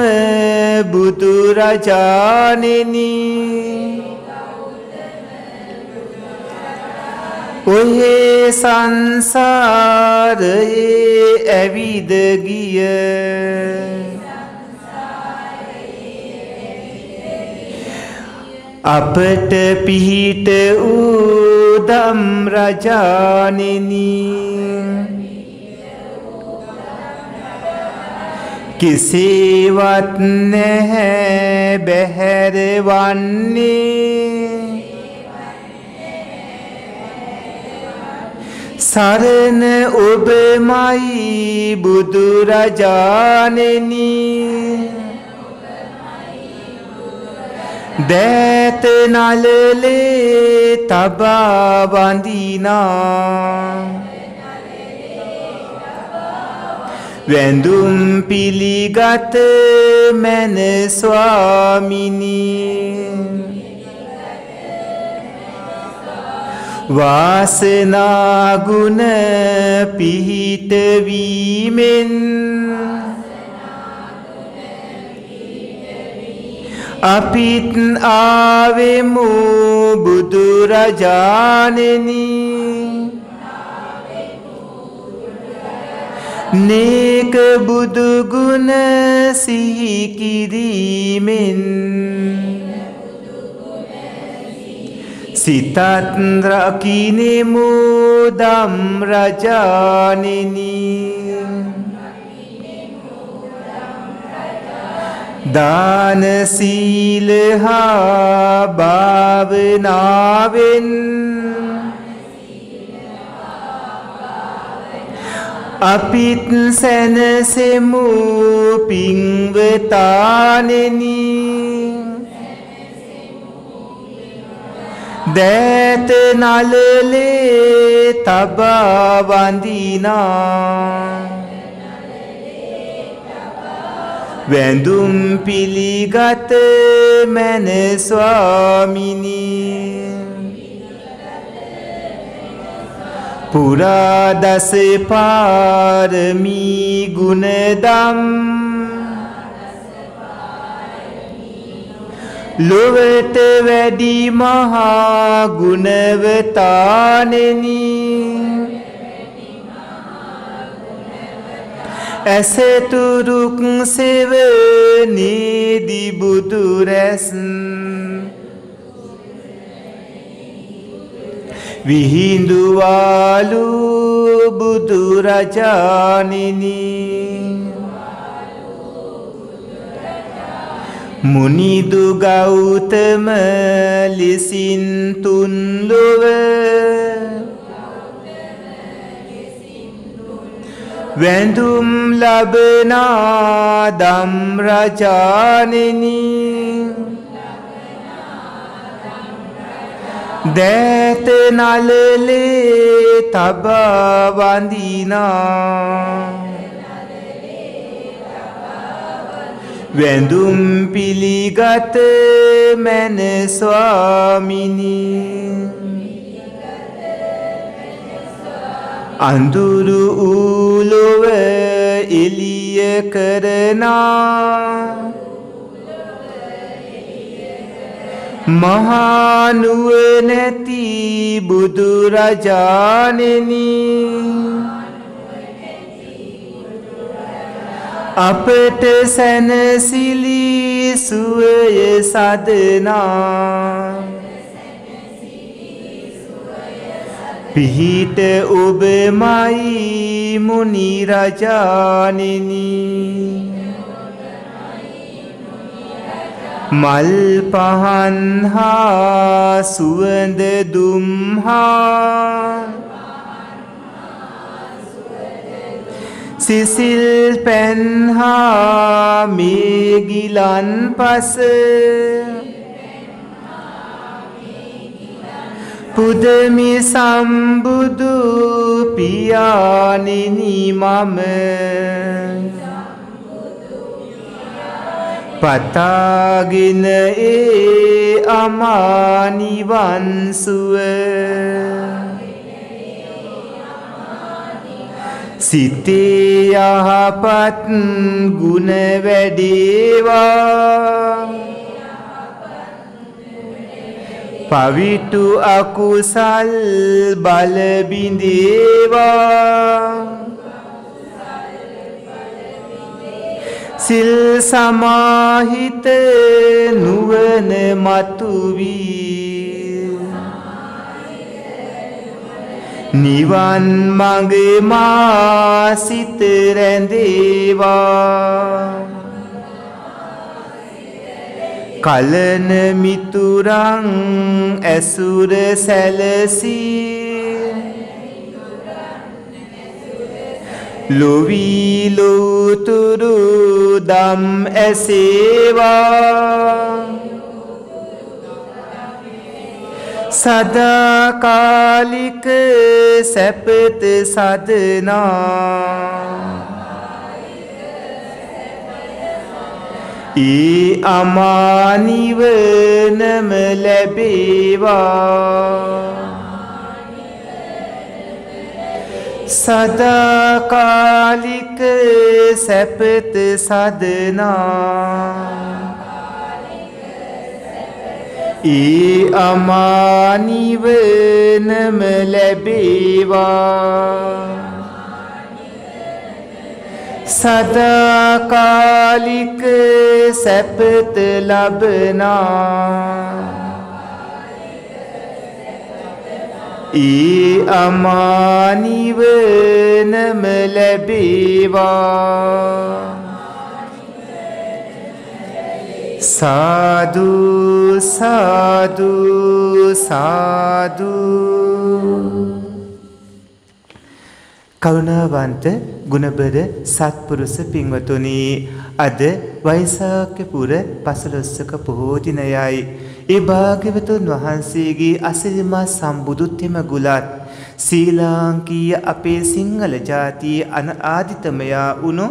बुदु रजानिनी ओहे संसार एविद गिय अपट पीट उदम रजानिनी किसी वत नह बहर वन्नी शरण उब माई बुदु रजानिनी दैत नलले तबा वंदीना वेंदुम पिलिगत मन स्वामिनी वासना गुण पिहित वीमेन अपित आवेमु बुदु रजानिनी नेक बुदु गुण सिहि किरीमेन सितंद्र किने मुदम रजानिनी दान सील हा भावनावेन अपित सन से मु पिंगतानिनी दैत नलले तब वंदीना वेंदुम पिलिगत मन स्वामिनी पुरा दस पारमी गुणदम लोवत वैदी महागुणवतानिनी ऐसे तु रुक सेव निधि बुदुरस विहिंदुवालु बुदु रजानिनी मुनि दु गौतम लिसिन तुन लुव वेंदुम लबना दम रजानिनी दैत नलले तब वंदीना वेंदुम पिलिगत मन स्वामिनी अंदुरु उलोव एलिय करना महानुव नति बुदु रजानिनी अपट सन सिली सुय साधना विहित उपमाई मुनिरा जानिनी मल पहन्हा सुवंद दुम्हा सिसिल पेन्हा मेगिलन पस पुदमि संबुदु पियानिनि मम पतागिन ए अमानि वंसुव सिते यहपत् गुण वैदेवा पवितु अकुसल बल बिंदेवा सिल समाहित नुवन मतुवी निवन मग मासित रंदेवा कलन मितुरं असुर सलसी लोवी लोतुरु दम एसेवा सदा कालिक सपत साधना ई अमानिव नम लबेवा सदा कालिक सपत साधना ई अमानिव नम लबेवा सदा कालिक सपत लबना ई अमानिव नम लबेवा साधु साधु साधु करुणावंत गुणबर सत्पुरुष पिंगतुनी अद वैशाखपुर पसलोसक पोहो दिनयाई ඒ භාග්‍යවතුන් වහන්සේගේ අසිරිමත් සම්බුදු තෙමගුලත් ශ්‍රීලාංකීය අපේ සිංහල ජාතියේ අන ආදිතමයා වුණු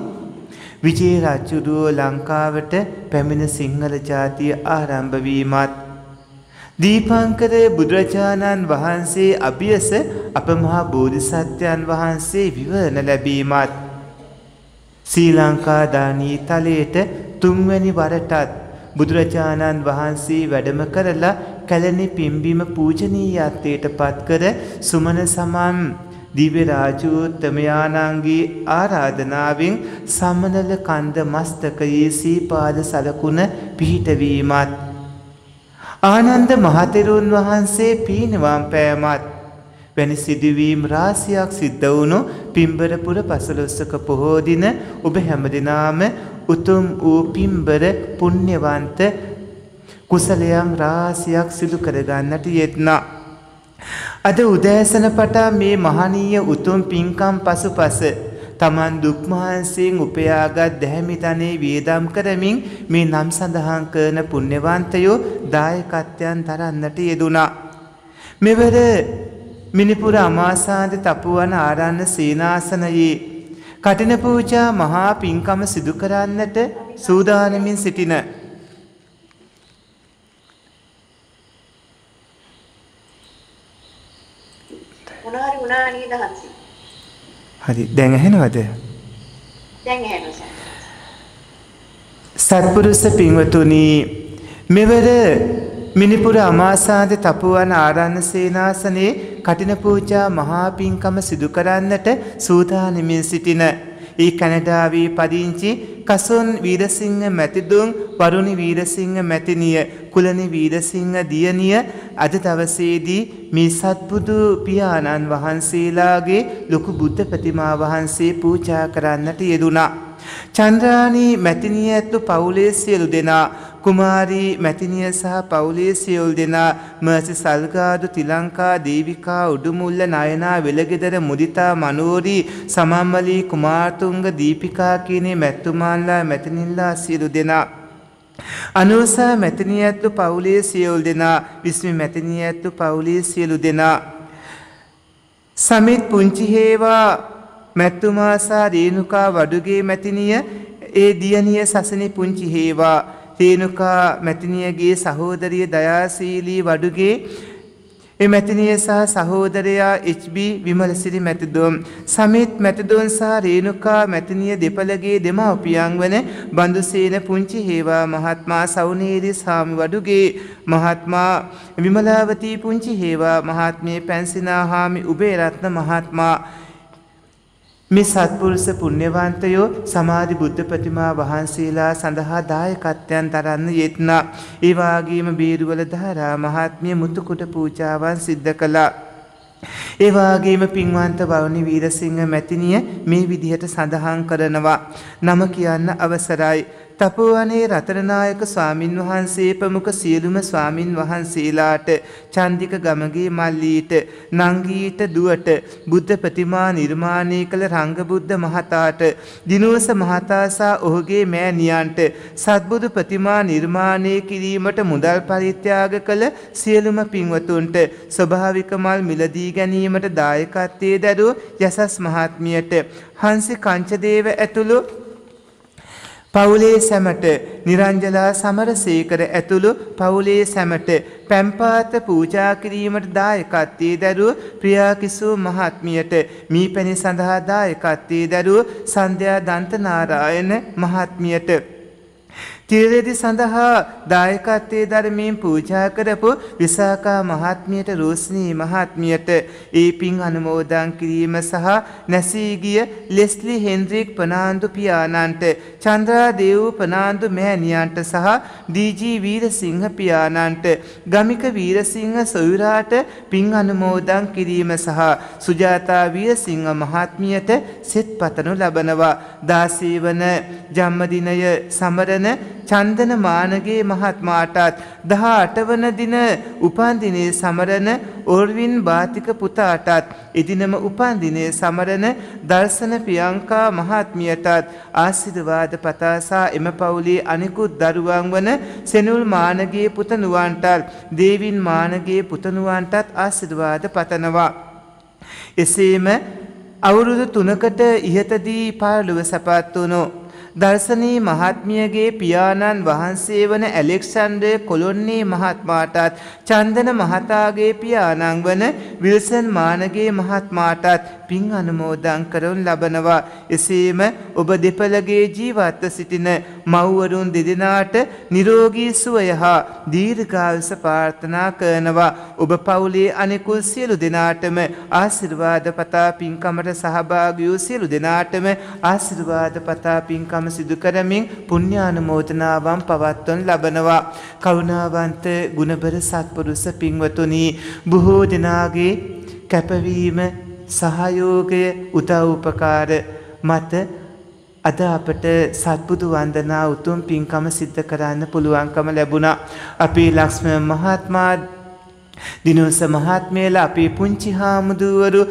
විජේ රජුගේ ලංකාවට පැමිණ සිංහල ජාතිය ආරම්භ වීමත් දීපංකර බුදුරජාණන් වහන්සේ අභියස අපමහා බෝධිසත්වයන් වහන්සේ විවරණ ලැබීමත් ශ්‍රී ලංකා දානීය තලයේට තුන්වැනි වරටත් බුදුරජාණන් වහන්සේ වැඩම කරලා කැලණි පිම්බීම පූජනීයත්වයට පත් කර සුමන සමන් දිව්‍ය රාජෝත්තමයාණන්ගේ ආරාධනාවෙන් සමනල කන්ද මස්තකයේ සීපාද සලකුණ පිහිටවීමත් ආනන්ද මහතෙරුන් වහන්සේ පිරිනිවන් පෑමත් වැනි සිදුවීම් රාශියක් සිද්ධ වුණු පින්බරපුර පසළොස්වක පොහෝ දින ඔබ හැමදිනාම උතුම් වූ පින්බර පුණ්‍යවන්ත කුසලයන් රාශියක් සිදු කර ගන්නට යෙත්නා. අද උදෑසන පටා මේ මහනීය උතුම් පින්කම් පසුපස තමන් දුක් මහන්සියෙන් උපයාගත් දැහැමි ධනෙ වියදම් කරමින් මේ නම් සඳහන් කරන පුණ්‍යවන්තයෝ දායකත්වයන් දරන්නට යෙදුණා. මෙවර මිනිපුර අමාශාන්ති තපෝවන ආරණ්‍ය සීනාසනයේ කටින පූජා මහා පින්කම සිදු කරන්නට සූදානමින් සිටින මොනාරි උනා නේද හන්සි. හරි දැන් ඇහෙනවද? දැන් ඇහෙනවා. සත්පුරුෂ පින්වතුනි මෙවර මිනිපුර අමාශාන්ති තපෝවන ආරණ්‍ය සේනාසනයේ කටින පූජා මහා පින්කම සිදු කරන්නට සූදානමින් සිටින ई कनडावी पदिंची कसुन वीरसिंह मेतिदुंग वरुण वीरसिंह मेतिनिय कुलन वीरसिंह दियनिय अद दवसेदी मे सद्बुदु पियाणन् वहन्सेलागे लुकु बुद्ध प्रतिमा वहन्से पूजा करन्नට යෙදුණා चंद्राणी मेतिनियतु पौले सियलु देना कुमारी मेतिनिय सह पौले सियलु देना मर्सि सल्गादु तिलंका देविका उडुमुल्ल नयना वेलगेदर मुदिता मनोरी सममली कुमारतुंग दीपिका कीने मेत्तुमानला मेतिनिल्ला सियलु देना अनुस मेतिनियतु पौले सियलु देना विस्मि मेतिनियतु पौले सियलु देना समित पुंचिहेवा मेत्तुमासा रेणुका वडुगे मेतिनिय ए दियनिय ससने पुंचि हेवा रेणुका मेतिनियगे सहोदरिय दयाशीली वडुगे ए मेतिनिय सह सहोदरया एच बी विमलसिरी मेतिदोम समित मेतिदोम सह रेणुका मेतिनिय देपलगे देमपियांगवने बंधुसेन पुंचि हेवा महात्मा सौनेरी साम वडुगे महात्मा विमलावती पुंचि हेवा महात्मे पेंसिना हामी उबे रत्न महात्मा මේ සත්පුරුෂ පුණ්‍යවන්තයෝ සමාධි බුද්ධ ප්‍රතිමා වහන්සේලා සඳහා දායකත්වයන් දරන්න යෙත්නා. ඒ වාගේම බීරුවල දහරා මහත්මිය මුතුකුට පූජාවන් සිද්ධ කළා. ඒ වාගේම පින්වන්ත වරුණි වීරසිංහ මැතිණිය මේ විදිහට සඳහන් කරනවා. නම කියන්න අවසරයි. තපෝවනේ රතනනායක ස්වාමින් වහන්සේ ප්‍රමුඛ සියලුම ස්වාමින් වහන්සේලාට චන්දික ගමගේ මල්ලීට නංගීට දුවට බුද්ධ ප්‍රතිමා නිර්මාණය කළ රංගබුද්ධ මහතාට දිනෝස මහතා සහ ඔහුගේ මෑණියන්ට සත්බුදු ප්‍රතිමා නිර්මාණය කිරීමට මුදල් පරිත්‍යාග කළ සියලුම පින්වතුන්ට ස්වභාවික මල් මිලදී ගැනීමට දායකත්වයේ දරූ යසස් මහත්මියට හංසි කංචදේව ඇතුළු පවුලේ සැමට නිරංජලා සමරසේකර ඇතුළු පවුලේ සැමට පැම්පාත පූජා කිරීමට දායකත්වයේ දරූ ප්‍රියාකිසු මහත්මියට මේ පැණි සඳහා දායකත්වයේ දරූ සන්ධ්‍යා දන්තනාරායන මහත්මියට තිරෙදි සඳහා දායකත්වයේ ධර්මයෙන් පූජා කරපු විසාකා මහත්මියට රෝස්නී මහත්මියට ඒ පින් අනුමෝදන් කිරීම සහ නැසී ගිය ලෙස්ලි හෙන්රික් පනාන්දු පියාණන්ට චන්ද්‍රා දේව් පනාන්දු මෑණියන්ට සහ ඩී.ජී. වීරසිංහ පියාණන්ට ගමික වීරසිංහ සොයුරාට පින් අනුමෝදන් කිරීම සහ සුජාතා වීරසිංහ මහත්මියට සෙත්පතනු ලබනවා. දාසී වන ජම්මදිනය සමරන චන්දන මානගේ මහත්මාටත් දහඅට වන දින උපන්දිනයේ සමරන ඕර්වින් බාතික පුතාටත් එදිනම උපන්දිනයේ සමරන දර්ශන ප්‍රියංකා මහත්මියටත් ආශිර්වාද පතාසා එම පවුලේ අනිකුත් දරුවන් වන සෙනුල් මානගේ පුතණුවන්ටත් දේවින් මානගේ පුතණුවන්ටත් ආශිර්වාද පතනවා. එසේම අවුරුදු තුනකට ඉහතදී පාළුව සපත් වුණු දර්ශනී මහත්මියගේ පියාණන් වහන්සේ වන ඇලෙක්සැන්ඩර් කොලොන්නේ මහත්මාටත් චන්දන මහතාගේ පියාණන් වන විල්සන් මානගේ මහත්මාටත් පින් අනුමෝදන් කරවන ලබනවා. එසේම ඔබ දෙපළගේ ජීවත්ව සිටින මව්වරුන් දෙදෙනාට නිරෝගී සුවය හා දීර්ඝායුෂ ප්‍රාර්ථනා කරනවා. ඔබ පවුලේ අනෙකුත් සියලු දෙනාටම ආශිර්වාද පතා පින්කමට සහභාගී වූ සියලු දෙනාටම ආශිර්වාද පතා පින්කම සිදු කරමින් පුණ්‍යානුමෝදනාවන් පවත්වන ලබනවා. කරුණාවන්ත ගුණබර සත්පුරුෂ පින්වතුනි, බොහෝ දෙනාගේ කැපවීම සහයෝගය උදව් උපකාර මත අද අපට සත්බුදු වන්දනා උතුම් පින්කම සිද්ධ කරන්න පුළුවන්කම ලැබුණා. අපේ ලක්ෂ්මන් මහත්මයා දිනෝස මහත්මයලා අපේ පුංචි හාමුදුරුවරු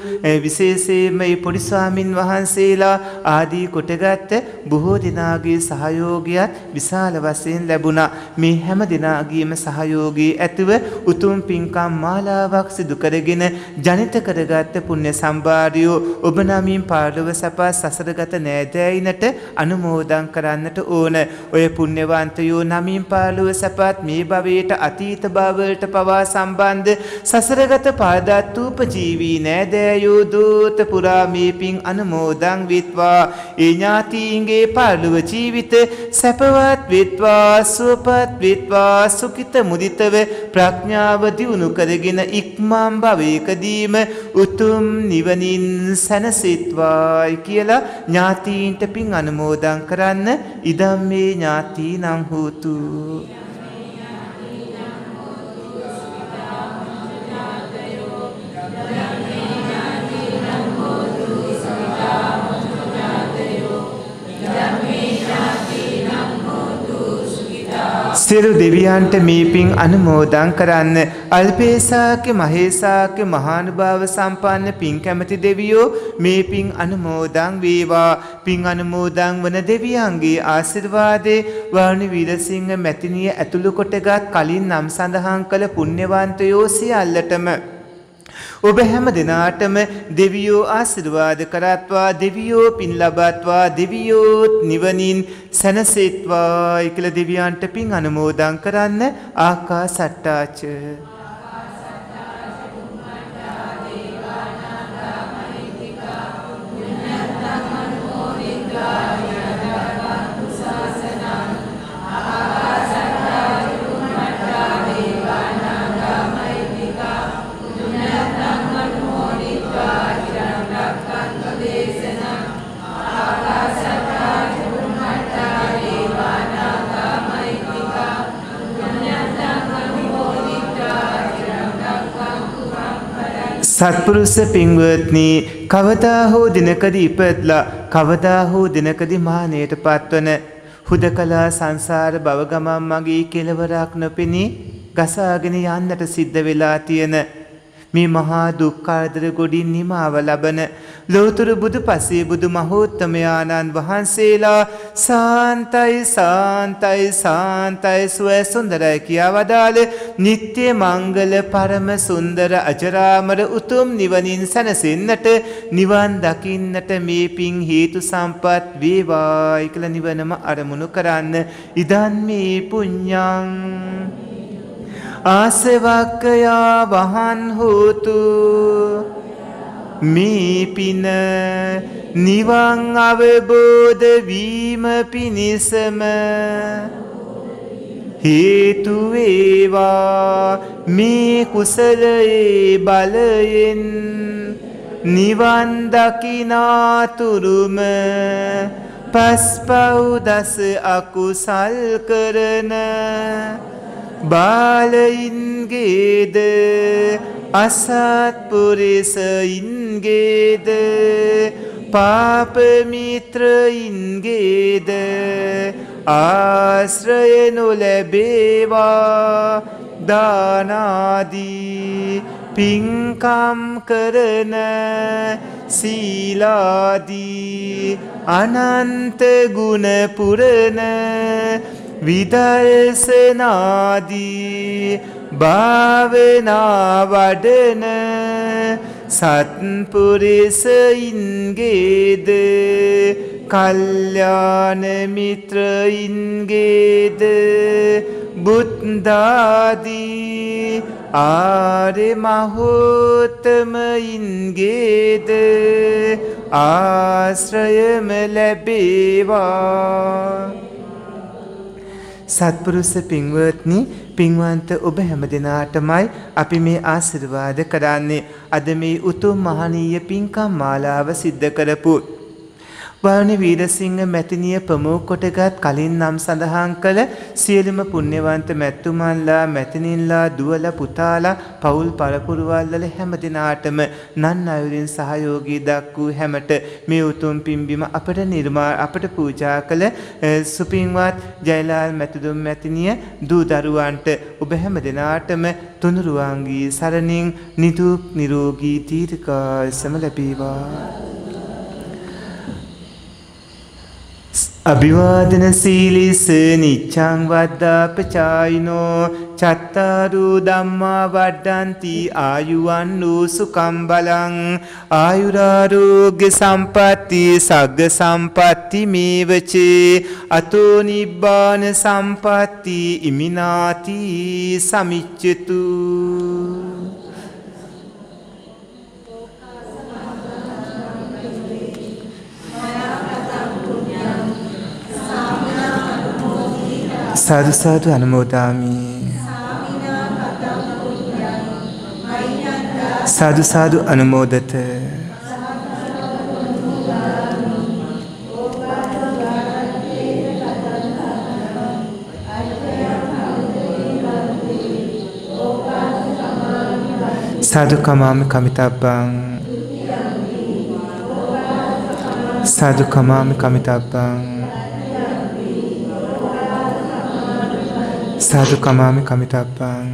විශේෂයෙන්ම මේ පොඩි ස්වාමින් වහන්සේලා ආදී කොටගත් බොහෝ දෙනාගේ සහයෝගයත් විශාල වශයෙන් ලැබුණා. මේ හැම දෙනාගේම සහයෝගී ඇතුව උතුම් පින්කම් මාලාවක් සිදු කරගෙන ජනිත කරගත් පුණ්‍ය සම්භාරයෝ ඔබ නමින් පාරලව සපා සසරගත නෑදෑයිනට අනුමෝදන් කරන්නට ඕන. ඔය පුණ්‍යවන්තයෝ නමින් පාරලව සපත් මේ භවයට අතීත භවවලට පවා සම්බන්ධ හන්ද සසරගත පාදත්ූපජීවී නෑදෑයෝ දූත පුරා මේ පින් අනුමෝදන් වෙත්වා ඒ ඥාතීන්ගේ පරලොව ජීවිත සැපවත් වෙත්වා සුවපත් වෙත්වා සුඛිත මුදිතව ප්‍රඥාව දියුණු කරගෙන ඉක්මම් භවයකදීම උතුම් නිවනින් සැනසෙත්වායි කියලා ඥාතීන්ට පින් අනුමෝදන් කරන්න ඉදම් මේ ඥාතීනම් හෝතු සියලු දෙවියන්ට මේ පින් අනුමෝදන් කරන්න. අල්පේසාක්‍ය මහේසාක්‍ය මහානුභාව සම්පන්න පින් කැමැති දෙවියෝ මේ පින් අනුමෝදන් වේවා. පින් අනුමෝදන් වන දෙවියන්ගේ ආශිර්වාදේ වරුණ වීරසිංහ මැතිණිය ඇතුළු කොටගත් කලින් නම් සඳහන් කළ පුණ්‍යවන්තයෝ සියල්ලටම ඔබ හැම දිනාටම දෙවියෝ ආශිර්වාද කරත්වා දෙවියෝ පින් ලබත්වා දෙවියෝත් නිවනින් සැනසෙත්වා කියලා දෙවියන්ට පින් අනුමෝදන් කරන්න ආකාසට්ටාච सत्पुरुष पिंगवत्नी कवदा हो दिनकदी इपदला कवदा हो दिनकदी मानेट पात्वन हुदकला संसार भवगमन मगे केलवराक नोपिनी गसागेन यन्नट सिद्ध वेला තියෙන මේ මහා දුක් කරදර ගොඩින් නිමාව ලබන ලෝතර බුදු පසේ බුදු මහෝත්තමයාණන් වහන්සේලා සාන්තයි සාන්තයි සාන්තයි සුවය සුන්දරයි කියා වදාළ නිත්‍ය මංගල පරම සුන්දර අජරාමර උතුම් නිවනින් සැනසෙන්නට නිවන් දකින්නට මේ පිං හේතු සම්පත් වේවායි කියලා නිවනම අරමුණු කරන්න ඉදන් මේ පුඤ්ඤං आसवाकया वहन होतु मे पिन निवां अवबोध वीम पिनिसम हेतु एवा मे कुसलये बलयेन निवां दकिनातुरुम पस्पौ दस अकुसल करन बालयिन्गेद असत्पुरुषयिन्गेद पापमित्रयिन्गेद आश्रय नुलबेवा दानादि पिंकम करन सीलादि अनंत गुण पुरन विदर्शनादि भावना वडन सत्पुरुषयिन्गेद कल्याण मित्रयिन्गेद बुद्धादि आर्य महोत्तमयिन्गेद आश्रयम लभेवा සත්පුරුෂ පින්වත්නි පින්වන්ත ඔබ හැම දිනාටමයි අපි මේ ආශිර්වාද කරන්නේ අද මේ උතුම් මහණීය පින්කම් මාලාව සිද්ධ කරපු වරුණ වීරසිංහ මැතිණිය ප්‍රමුඛ කොටගත් කලින් නම් සඳහන් කළ සියලුම පුණ්‍යවන්ත මැතිතුමන්ලා මැතිණින්ලා දුවලා පුතාලා පවුල් පරපුරවල්වල හැම දිනාටම නන් අයුරින් සහයෝගී දක්වූ හැමට මේ උතුම් පින්බිම අපට නිර්මා අපට පූජා කළ සුපින්වත් ජයලාල් මැතිතුම් මැතිණිය දූ දරුවන්ට ඔබ හැම දිනාටම තුනුරුවන්ගේ සරණින් නිදුක් නිරෝගී දීර්ඝායුෂම ලැබේවා. अभिवादन शीलिस निच्चां वद्धापचायिनो चत्तारो धम्मा वर्धन्ति आयुवन्नो सुखं बलं आयुरारोग्य सम्पत्ति सग्ग सम्पत्ति मेव च अतो निब्बान सम्पत्ति इमिनाति समिच्छतु. साधु साधु अनुमोदामि। साधु साधु अनुमोदते। साधु कमामि कमिताब्बं। साधु कमामि कमिताब्बं। साधु कमामि कमिताब्बं।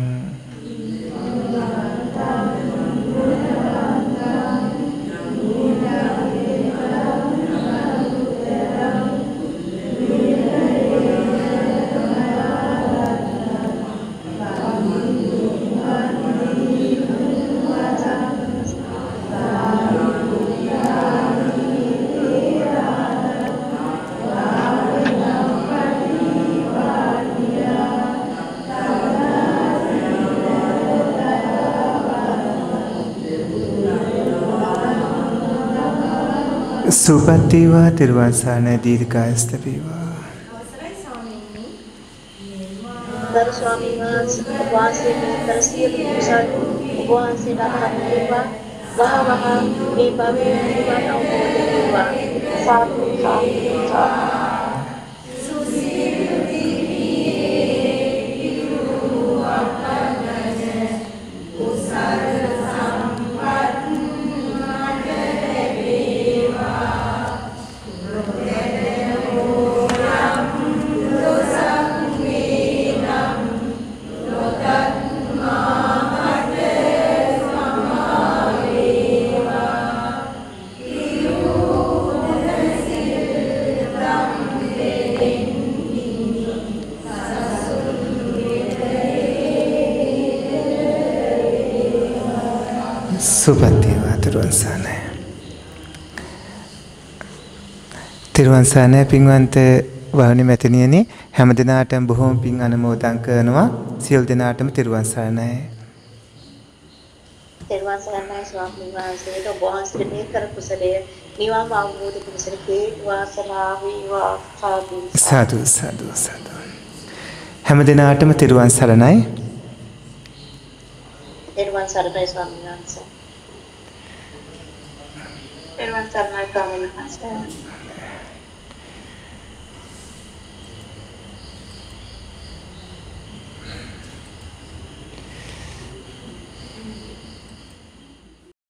सुपत्तिवा तिरुवासान दीर्घायस्तपीवा। सुपत्तिवा तिरुवंसाने तिरुवंसाने पिंवन्ते वहनी मेतनियनी හැම දිනාටම බොහොම පිං අනුමෝදන් කරනවා සියලු දිනාටම තිරුවන්සරණයි තිරුවන්සරණයි ස්වාමීන් වහන්සේට ඔබ වහන්සේගේ කර කුසලයේ නිවන් අවබෝධ කුසල හේතුවා සලාවීවා සාදු සාදු සාදු හැම දිනාටම තිරුවන්සරණයි තිරුවන්සරණයි ස්වාමීන් වහන්සේ තිරුවන්සරණයි ස්වාමීන් වහන්සේ